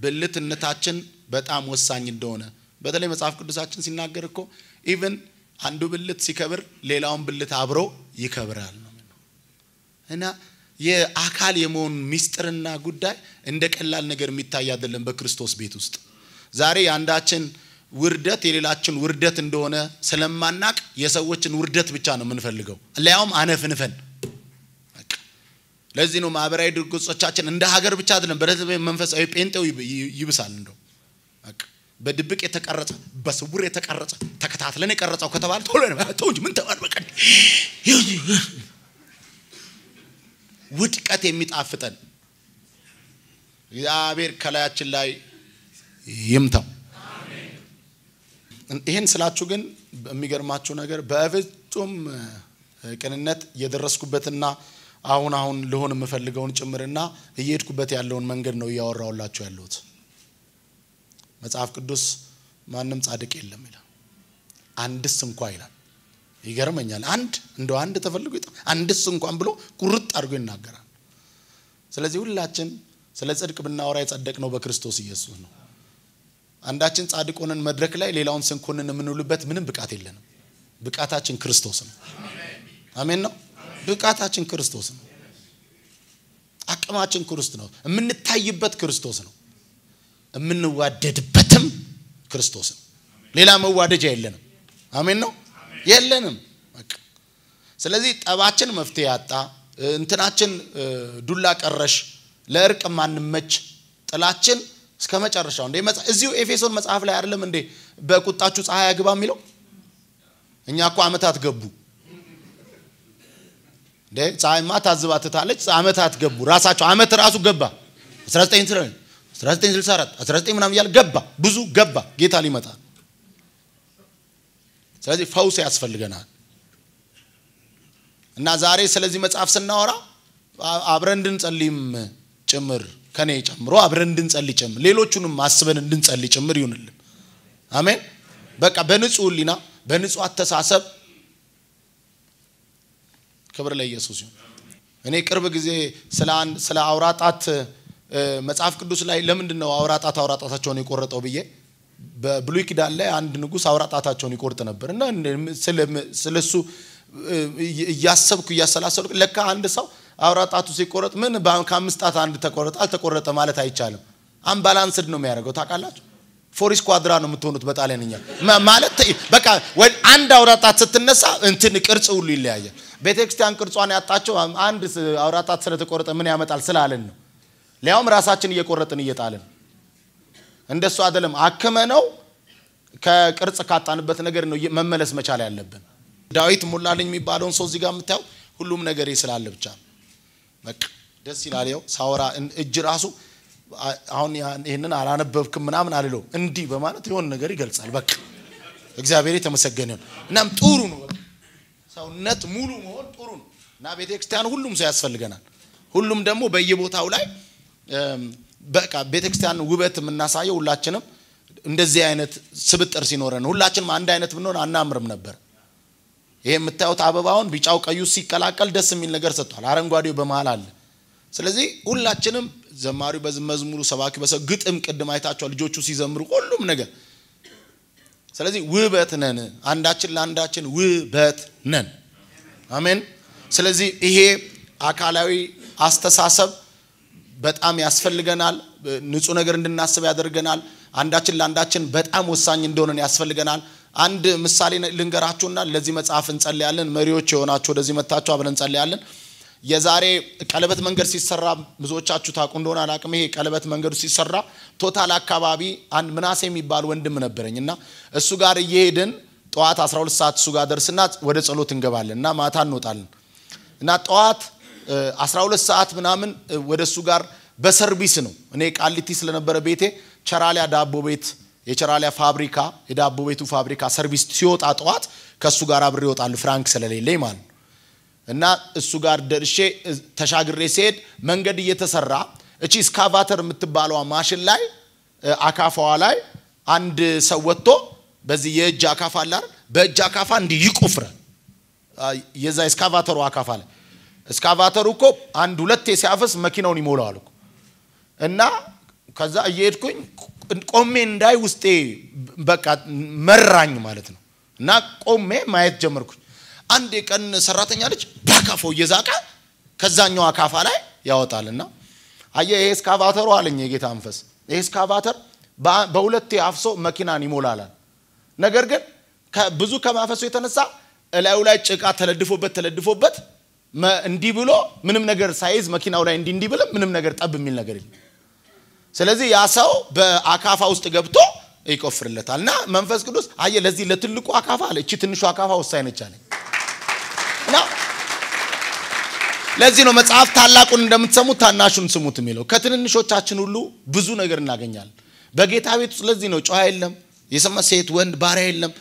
ብልትነታችን በጣም ወሳኝ እንደሆነ በተለይ መጽሐፍ ቅዱሳችን ሲናገር እኮ ኢቭን አንዱ ብልት ሲከብር ሌላውን ብልት አብሮ ይከብራል ነው እና የአካል የመሆን ሚስጥርና ጉዳይ እንደ ቀላል ነገር የሚታይ አይደለም በክርስቶስ ቤት ውስጥ ዛሬ አንዳችን ውርደት የሌላችን ውርደት እንደሆነ ስለማናቅ የሰዎችን ውርደት ብቻ ነው የምንፈልገው ለያውም አነፍንፈን በቃ ለዚህ ነው ማብራይ ድርጎቻችን እንደ ሀገር ብቻ አይደለም በረዘበ መንፈሳዊ ጴንጤው ይብሳል እንደው በቃ በድብቅ የተቀረጸ በስውር የተቀረጸ ተከታተለን የቀረጸው ከተባለ ቶሎ ነው ተውጅ ምን ተባርከ ውድቀት የሚጣፍጠን ያብየር ከላያችን ላይ ይምታ አሜን ይሄን ስላችሁ ግን የሚገርማችሁ ነገር በፍጹም ቅንነት የደረስኩበትና አሁን አሁን ለሆነ መፈልገውን ጭምርና እየሄድኩበት ያለውን መንገድ ነው ያወራውላችሁ ያሉት መጽሐፍ ቅዱስ ማንንም ጻድቅ የለም ይላል አንድስ እንኳን ይላል ይገርመኛል አንድ እንደው አንድ ተፈልጉ አንድስ እንኳን ብሎ ቁርጥ አድርጎ ይናገራል ስለዚህ ሁላችን ስለ ጽድቅ ብናወራ የጸደቅነው በክርስቶስ ኢየሱስ ነው። አንዳችን ጻድቅ ሆነን መድረክ ላይ ሌላውን ስንኮንን ምንውልበት ምንም ብቃት የለንም። ብቃታችን ክርስቶስ ነው። አሜን ነው። ብቃታችን ክርስቶስ ነው። አቅማችን ክርስቶስ ነው። እምንታይበት ክርስቶስ ነው። እምንዋደድበትም ክርስቶስ ነው። ሌላ መዋደጃ የለንም። አሜን ነው። የለንም። ስለዚህ ጠባችን መፍትሄ ያጣ እንትናችን ዱላ ቀረሽ ለእርቅ ማንመች ጥላችን እስከመጨረሻው እንደ እዚሁ ኤፌሶን መጽሐፍ ላይ አይደለም እንደ በቁጣቹ ፀሐይ አግባ የሚለው እኛኮ አመታት ገቡ እንደ ፀሐይማ ታዝባትታለች አመታት ገቡ ራሳቸው አመት ራሱ ገባ አስራ ዘጠኝ ስልሳ አራት ምናምን ያል ገባ ብዙ ገባ ጌታ ሊመጣ ስለዚህ ፈውስ ያስፈልገናል እና ዛሬ ስለዚህ መጽሐፍ ስናወራ አብረን እንድንጸልይም ጭምር ከኔ ጨምሮ አብረን እንድንጸልይ ጭምር ሌሎቹንም ማስበን እንድንጸልይ ጭምር ይሁንልን አሜን በቃ በንጹህ ሊና በንጹህ አተሳሰብ ክብር ለኢየሱስ ይሁን እኔ ቅርብ ጊዜ ስለ አንድ ስለ አውራጣት መጽሐፍ ቅዱስ ላይ ለምን ነው አውራጣት አውራጣታቸውን ይቆርጠው ብዬ በብሉይ ኪዳን ላይ አንድ ንጉስ አውራጣታቸውን ይቆርጥ ነበር እና ስለ ስለሱ ያሰብኩ ያሰላሰልኩ ለካ አንድ ሰው አውራጣቱ ሲቆረጥ ምን በአምስት ጣት አንድ ተቆረጠ አልተቆረጠ ማለት አይቻለም አንባላንስድ ነው የሚያደርገው ታቃላችሁ ፎሪስ ኳድራ ነው የምትሆኑት በጣሊያንኛ ማለት በቃ አንድ አውራጣት ስትነሳ እንትን ቅርጽ ሁሉ ይለያየ ቤተክርስቲያን ቅርጿን ያጣቸው አንድ አውራጣት ስለተቆረጠ ምን ያመጣል ስላልን ነው ሊያውም ራሳችን እየቆረጥን እየጣልን እንደሱ አይደለም አከመ ነው ከቅርጽ ካጣንበት ነገር ነው መመለስ መቻል ያለብን ዳዊት ሙላልኝ የሚባለውን ሰው እዚህ ጋር መጣው ሁሉም ነገር ይስላል ብቻ በቃ ደስ ይላል ያው ሳውራ እጅ ራሱ አሁን ይሄንን አላነበብኩም ምናምን አልለው እንዲ በማለት ይሁን ነገር ይገልጻል በቃ እግዚአብሔር የተመሰገነ ነው እናም ጥሩ ነው በቃ ሰውነት ሙሉ መሆን ጥሩ ነው እና ቤተክርስቲያን ሁሉም ሰው ያስፈልገናል ሁሉም ደግሞ በየቦታው ላይ በቃ ቤተክርስቲያን ውበት እናሳየው ሁላችንም እንደዚህ አይነት ስብጥር ሲኖረን ሁላችንም አንድ አይነት ብንሆን አናምርም ነበር ይሄ መታውት አበባውን ቢጫው ቀዩ ሲቀላቀል ደስ የሚል ነገር ሰጥቷል አረንጓዴው በመሃል አለ ስለዚህ ሁላችንም ዘማሪው በመዝሙሩ ሰባኪው በሰው ግጥም ቅድም አይታቸው ልጆቹ ሲዘምሩ ሁሉም ነገር ስለዚህ ውበት ነን አንዳችን ለአንዳችን ውበት ነን አሜን ስለዚህ ይሄ አካላዊ አስተሳሰብ በጣም ያስፈልገናል ንጹህ ነገር እንድናስብ ያደርገናል አንዳችን ለአንዳችን በጣም ወሳኝ እንደሆነን ያስፈልገናል አንድ ምሳሌ ልንገራችሁና ለዚህ መጽሐፍ እንጸልያለን መሪዎች ሆናችሁ ወደዚህ መጣችሁ አብረን እንጸልያለን የዛሬ ቀለበት መንገድ ሲሰራ ብዙዎቻችሁ ታቁ እንደሆነ አላቅም ይሄ ቀለበት መንገዱ ሲሰራ ቶታል አካባቢ አንድ ምናሴ የሚባል ወንድም ነበርኝና እሱ ጋር እየሄድን ጧት አስራ ሁለት ሰዓት እሱ ጋር ደርስና ወደ ጸሎት እንገባለንና ማታ እንወጣለን እና ጧት አስራ ሁለት ሰዓት ምናምን ወደሱ ጋር በሰርቪስ ነው እኔ ቃሊቲ ስለነበረ ቤቴ ቸራሊያ ዳቦ ቤት የቸራሊያ ፋብሪካ የዳቦ ቤቱ ፋብሪካ ሰርቪስ ሲወጣ ጧት ከሱ ጋር አብሬ ወጣለሁ ፍራንክ ስለሌለኝ ማለት እና እሱ ጋር ደርሼ ተሻግሬ ሲሄድ መንገድ እየተሰራ እቺ ስካቫተር የምትባለው ማሽን ላይ አካፋዋ ላይ አንድ ሰው ወጥቶ በዚህ የእጅ አካፋ አላር በእጅ አካፋ እንዲህ ይቆፍራ የዛ ስካቫተሩ አካፋ ላይ ስካቫተሩ እኮ አንድ ሁለት ሲያፈስ መኪናውን ይሞላዋል እኮ እና ከዛ እየሄድኩኝ ቆሜ እንዳይ ውስጤ በቃ መራኝ ማለት ነው እና ቆሜ ማየት ጀመርኩኝ አንዴ ቀን ሰራተኛ ልጅ ባካፎ የዛቃ ከዛኛው አካፋ ላይ ያወጣልና አየ ይሄ ስካቫተሩ አለኝ የጌታ መንፈስ ይሄ ስካቫተር በሁለት ያፍሶ መኪናን ይሞላል ነገር ግን ብዙ ከማፈሱ የተነሳ እላዩ ላይ ጭቃ ተለድፎበት ተለድፎበት እንዲህ ብሎ ምንም ነገር ሳይዝ መኪናው ላይ እንዲህ እንዲህ ብለ ምንም ነገር ጠብ የሚል ነገር የለም ስለዚህ ያ ሰው በአካፋ ውስጥ ገብቶ ይቆፍርለታልና መንፈስ ቅዱስ አየ ለዚህ ለትልቁ አካፋ ለእቺ ትንሹ አካፋ ወሳኝ ነች አለ እና ለዚህ ነው መጽሐፍ ታላቁን እንደምትሰሙ ታናሹን ስሙት የሚለው ከትንንሾቻችን ሁሉ ብዙ ነገር እናገኛለን በጌታ ቤት ውስጥ ለዚህ ነው ጮህ አይደለም የሰማ ሴት ወንድ ባሪያ አይደለም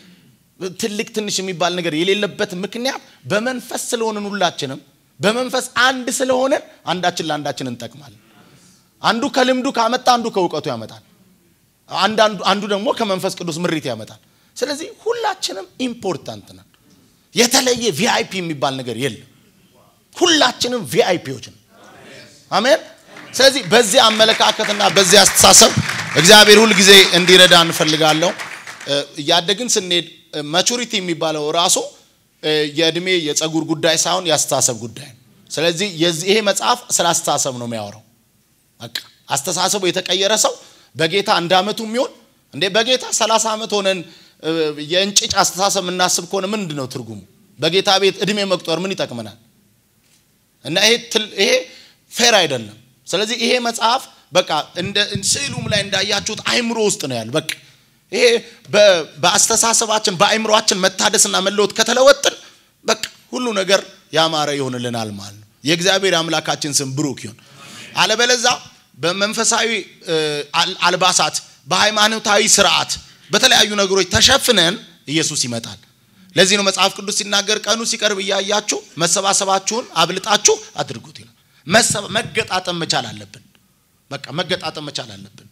ትልቅ ትንሽ የሚባል ነገር የሌለበት ምክንያት በመንፈስ ስለሆነን ሁላችንም በመንፈስ አንድ ስለሆነን አንዳችን ለአንዳችን እንጠቅማለን አንዱ ከልምዱ ካመጣ አንዱ ከውቀቱ ያመጣል አንድ አንዱ አንዱ ደግሞ ከመንፈስ ቅዱስ ምሪት ያመጣል ስለዚህ ሁላችንም ኢምፖርታንት ነን የተለየ ቪአይፒ የሚባል ነገር የለም ሁላችንም ቪአይፒዎች ነን አሜን ስለዚህ በዚህ አመለካከትና በዚህ አስተሳሰብ እግዚአብሔር ሁሉ ጊዜ እንዲረዳን ፈልጋለሁ ያደግን ስንሄድ ማቹሪቲ የሚባለው ራሱ የእድሜ የጸጉር ጉዳይ ሳይሆን ያስተሳሰብ ጉዳይ ስለዚህ ይሄ መጽሐፍ ስለ አስተሳሰብ ነው የሚያወራው አቃ አስተሳሰቡ የተቀየረ ሰው በጌታ አንድ አመቱ የሚሆን እንዴ በጌታ ሰላሳ አመት ሆነን የእንጭጭ አስተሳሰብ እናስብ ከሆነ ምንድነው ትርጉሙ በጌታ ቤት እድሜ መቅጠር ምን ይጣቀመናል እና ይሄ ይሄ ፌር አይደለም ስለዚህ ይሄ መጽሐፍ በቃ እንደ እንስሉም ላይ እንዳያችሁት አይምሮ ውስጥ ነው ያለው በቃ ይሄ በአስተሳሰባችን በአይምሮአችን መታደስና መለወጥ ከተለወጥን በቃ ሁሉ ነገር ያማረ ይሆንልናል ማለት ነው የእግዚአብሔር አምላካችን ስም ብሩክ ይሁን አለበለዛ በመንፈሳዊ አልባሳት በሃይማኖታዊ ሥርዓት በተለያዩ ነገሮች ተሸፍነን ኢየሱስ ይመጣል ለዚህ ነው መጽሐፍ ቅዱስ ሲናገር ቀኑ ሲቀርብ ያያያችሁ መሰባሰባችሁን አብልጣችሁ አድርጉት ይላል መሰብ መገጣጠም መቻል አለብን በቃ መገጣጠም መቻል አለብን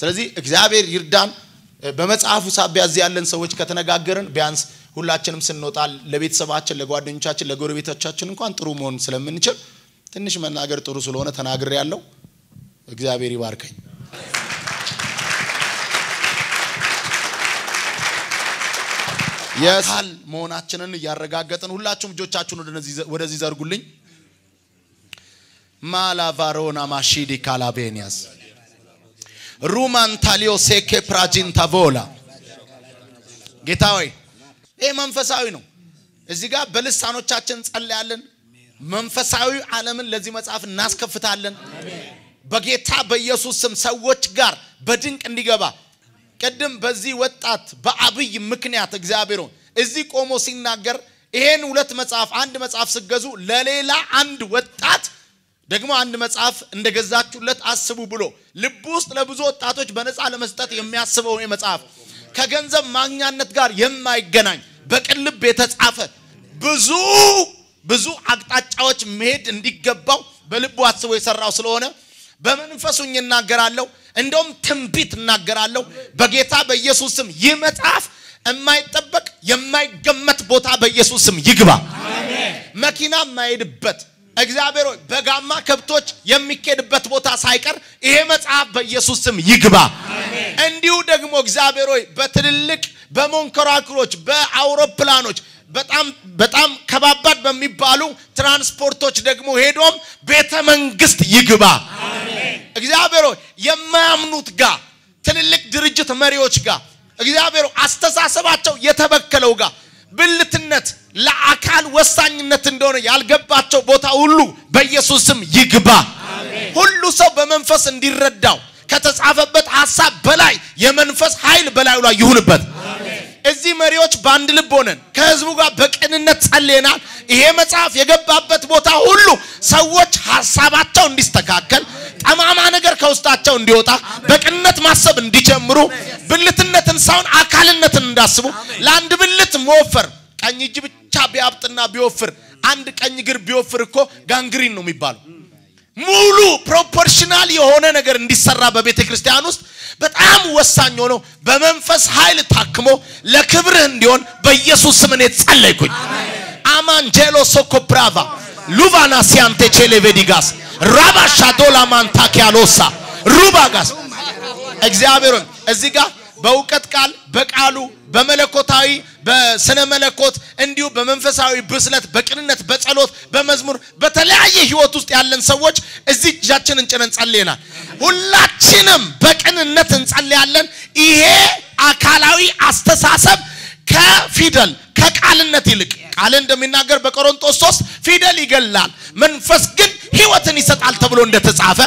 ስለዚህ እግዚአብሔር ይርዳን በመጽሐፉ ሳቢያ እዚህ ያለን ሰዎች ከተነጋገርን ቢያንስ ሁላችንም ስንወጣ ለቤተሰባችን ለጓደኞቻችን ለጎረቤቶቻችን እንኳን ጥሩ መሆን ስለምንችል ትንሽ መናገር ጥሩ ስለሆነ ተናግሬ ያለው እግዚአብሔር ይባርከኝ ያሳል መሆናችንን ያረጋጋጠን ሁላችሁም ልጆቻችሁን ወደዚህ ወደዚህ ዘርጉልኝ ማላቫሮና ማሺዲ ካላቤኒያስ ሩማን ታሊዮ ሴኬ ፕራጂን ታቮላ ጌታዬ ይሄ መንፈሳዊ ነው እዚህ ጋር በልሳኖቻችን ጸልያለን መንፈሳዊ ዓለምን ለዚህ መጽሐፍ እናስከፍታለን በጌታ በኢየሱስ ስም ሰዎች ጋር በድንቅ እንዲገባ ቀደም በዚህ ወጣት በአብይ ምክንያት እግዚአብሔርን እዚህ ቆሞ ሲናገር ይሄን ሁለት መጽሐፍ አንድ መጽሐፍ ስገዙ ለሌላ አንድ ወጣት ደግሞ አንድ መጽሐፍ እንደገዛችሁለት አስቡ ብሎ ልብ ውስጥ ለብዙ ወጣቶች በነፃ ለመስጠት የሚያስበው ይሄ መጽሐፍ ከገንዘብ ማግኛነት ጋር የማይገናኝ በቅልብ የተጻፈ ብዙ ብዙ አቅጣጫዎች መሄድ እንዲገባው በልቡ አስቦ ይሰራው ስለሆነ በመንፈሱኝ እናገራለሁ እንደውም ትንቢት እናገራለሁ በጌታ በኢየሱስ ስም ይመጣፍ የማይጠበቅ የማይገመት ቦታ በኢየሱስ ስም ይግባ አሜን መኪና ማይድበት እግዚአብሔር ሆይ በጋማ ከብቶች የሚከድበት ቦታ ሳይቀር ይሄ መጽሐፍ በኢየሱስ ስም ይግባ አሜን እንዲሁ ደግሞ እግዚአብሔር ሆይ በትልልቅ በመንከራክሮች በአውሮፕላኖች በጣም በጣም ከባባድ በሚባሉ ትራንስፖርቶች ደግሞ ሄዶም ቤተ መንግስት ይግባ አሜን እግዚአብሔር የማያምኑት ጋር ትልልቅ ድርጅት መሪዎች ጋር እግዚአብሔር አስተሳሰባቸው የተበከለው ጋር ብልትነት ለአካል ወሳኝነት እንደሆነ ያልገባቸው ቦታ ሁሉ በኢየሱስ ስም ይግባ አሜን ሁሉ ሰው በመንፈስ እንዲረዳው ከተጻፈበት ሐሳብ በላይ የመንፈስ ኃይል በላዩ ላይ ይሁንበት አሜን እዚህ መሪዎች ባንድ ልብ ሆነን ከህዝቡ ጋር በቅንነት ጸልየናል ይሄ መጽሐፍ የገባበት ቦታ ሁሉ ሰዎች ሐሳባቸው እንዲስተካከል ጠማማ ነገር ከውስጣቸው እንዲወጣ በቅንነት ማሰብ እንዲጀምሩ ብልትነትን ሳይሆን አካልነትን እንዳስቡ ለአንድ ብልት መወፈር ቀኝ እጅ ብቻ ቢያብጥና ቢወፍር አንድ ቀኝ ግር ቢወፍር እኮ ጋንግሪን ነው የሚባለው ሙሉ ፕሮፖርሽናል የሆነ ነገር እንዲሰራ በቤተክርስቲያን ውስጥ በጣም ወሳኝ ሆኖ በመንፈስ ኃይል ታክሞ ለክብር እንዲሆን በኢየሱስ ስም እኔ ጸለይኩኝ አማንጀሎ ሶኮፕራቫ ሉቫና ሲያንቴ ቼሌቬዲጋስ ራባሻዶላ ማንታኪያሎሳ ሩባጋስ እግዚአብሔርን እዚህ ጋር በውቀት ቃል በቃሉ በመለኮታዊ በስነ መለኮት እንዲሁ በመንፈሳዊ ብስለት በቅንነት በጸሎት በመዝሙር በተለያየ ህይወት ውስጥ ያለን ሰዎች እዚህ እጃችን እንጨነን ጸልየናል ሁላችንም በቅንነት እንጸልያለን ይሄ አካላዊ አስተሳሰብ ከፊደል ከቃልነት ይልቅ ቃል እንደሚናገር በቆሮንቶስ ሶስት ፊደል ይገላል መንፈስ ግን ህይወትን ይሰጣል ተብሎ እንደተጻፈ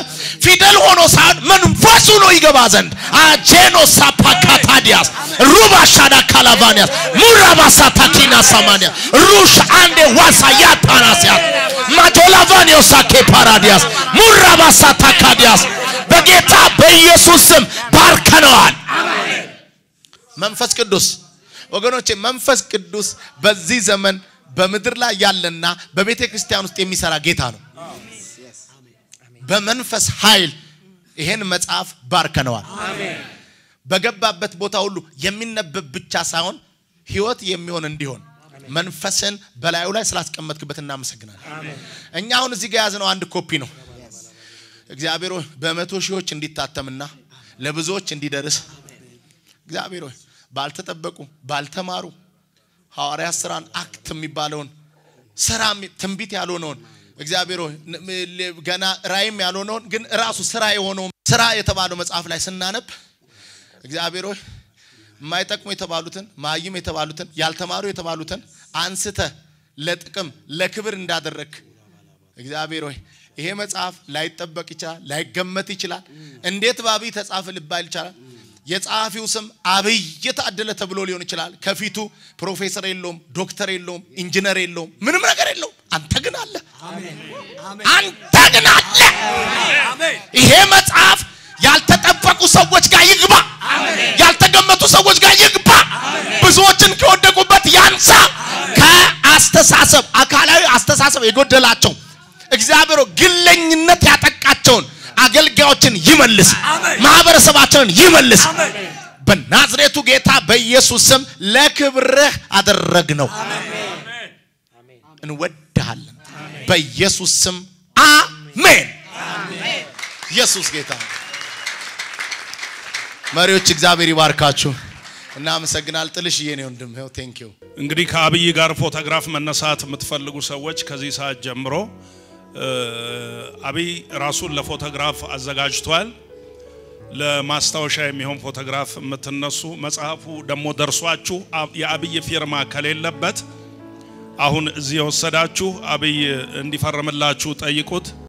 ፊደል ሆኖ ሳይሆን መንፈሱ ነው ይገባ ዘንድ አጄኖ ሳፓካታዲያስ ሩባሻዳ ካላቫኒያስ ሙራባሳ ታኪና ሳማኒያ ሩሽ አንዴ ዋሳያ ታናሲያ ማቶላቫኒዮ ሳኬ ፓራዲያስ ሙራባሳ ታካዲያስ በጌታ በኢየሱስ ስም ባርከነዋል አሜን መንፈስ ቅዱስ ወገኖቼ መንፈስ ቅዱስ በዚህ ዘመን በመድር ላይ ያለና በቤተክርስቲያን ውስጥ የሚሰራ ጌታ ነው በመንፈስ ኃይል ይሄን መጽሐፍ ባርከነዋል አሜን በገባበት ቦታ ሁሉ የሚነበብ ብቻ ሳይሆን ህይወት የሚሆን እንዲሆን መንፈስን በላዩ ላይ ስላስቀመጥክበት እናመሰግናለን አሜን እኛ አሁን እዚህ ጋር ያዝነው አንድ ኮፒ ነው እግዚአብሔር ሆይ በመቶ ሺዎች እንዲታተምና ለብዙዎች እንዲደርስ እግዚአብሔር ሆይ ባልተጠበቁ ባልተማሩ ሐዋርያው ስራን አክት የሚባለውን ስራም ትንቢት ያልሆነውን እግዚአብሔር ሆይ ገና ራይም ያልሆነውን ግን ራሱ ስራ የሆነው ስራ የተባለው መጽሐፍ ላይ ስናነብ እግዚአብሔር ሆይ ማይጠቅሙ የተባሉትን ማይም የተባሉትን ያልተማሩ የተባሉትን አንስተ ለጥቅም ለክብር እንዳደረክ እግዚአብሔር ሆይ ይሄ መጽሐፍ ላይጠበቅ ይችላል ላይገመት ይችላል እንዴት ባብይ ተጻፈ ልባል ይችላል የጻፊው ስም ዐቢይ ታደለ ተብሎ ሊሆን ይችላል ከፊቱ ፕሮፌሰር የለም ዶክተር የለም ኢንጂነር የለም ምንም ነገር የለም አንተ ግን አለ አሜን አንተ ግን አለ አሜን ይሄ መጽሐፍ ያልተጠበቁ ሰዎች ጋር ይግባ አሜን ያልተገመቱ ሰዎች ጋር ይግባ ብዙዎችን ከወደቁበት ያንሳ ከአስተሳሰብ አካላዊ አስተሳሰብ ይጎደላቸው እግዚአብሔር ግለኝነት ያጠቃቸውን አገልጋዮችን ይመልስ ማህበረሰባቸውን ይመልስ በናዝሬቱ ጌታ በኢየሱስ ስም ለክብርህ አደረግነው አሜን አሜን እንወድሃለን በኢየሱስ ስም አሜን አሜን ኢየሱስ ጌታ ማሪዎች እግዚአብሔር ይባርካችሁ እና መሰግናል ጥልሽዬ ነው እንደምው ቴንኪው እንግዲህ ከአብይ ጋር ፎቶግራፍ መነሳት የምትፈልጉ ሰዎች ከዚህ ሰዓት ጀምሮ አብይ ራሱን ለፎቶግራፍ አዘጋጅቷል ለማስታወሻ የሚሆን ፎቶግራፍ የምትነሱ መጽሐፉ ደሞ ደርሷችሁ የአብይ ፊርማ ከሌለበት አሁን እዚህ ወሰዳችሁ አብይ እንዲፈርምላችሁ ጠይቁት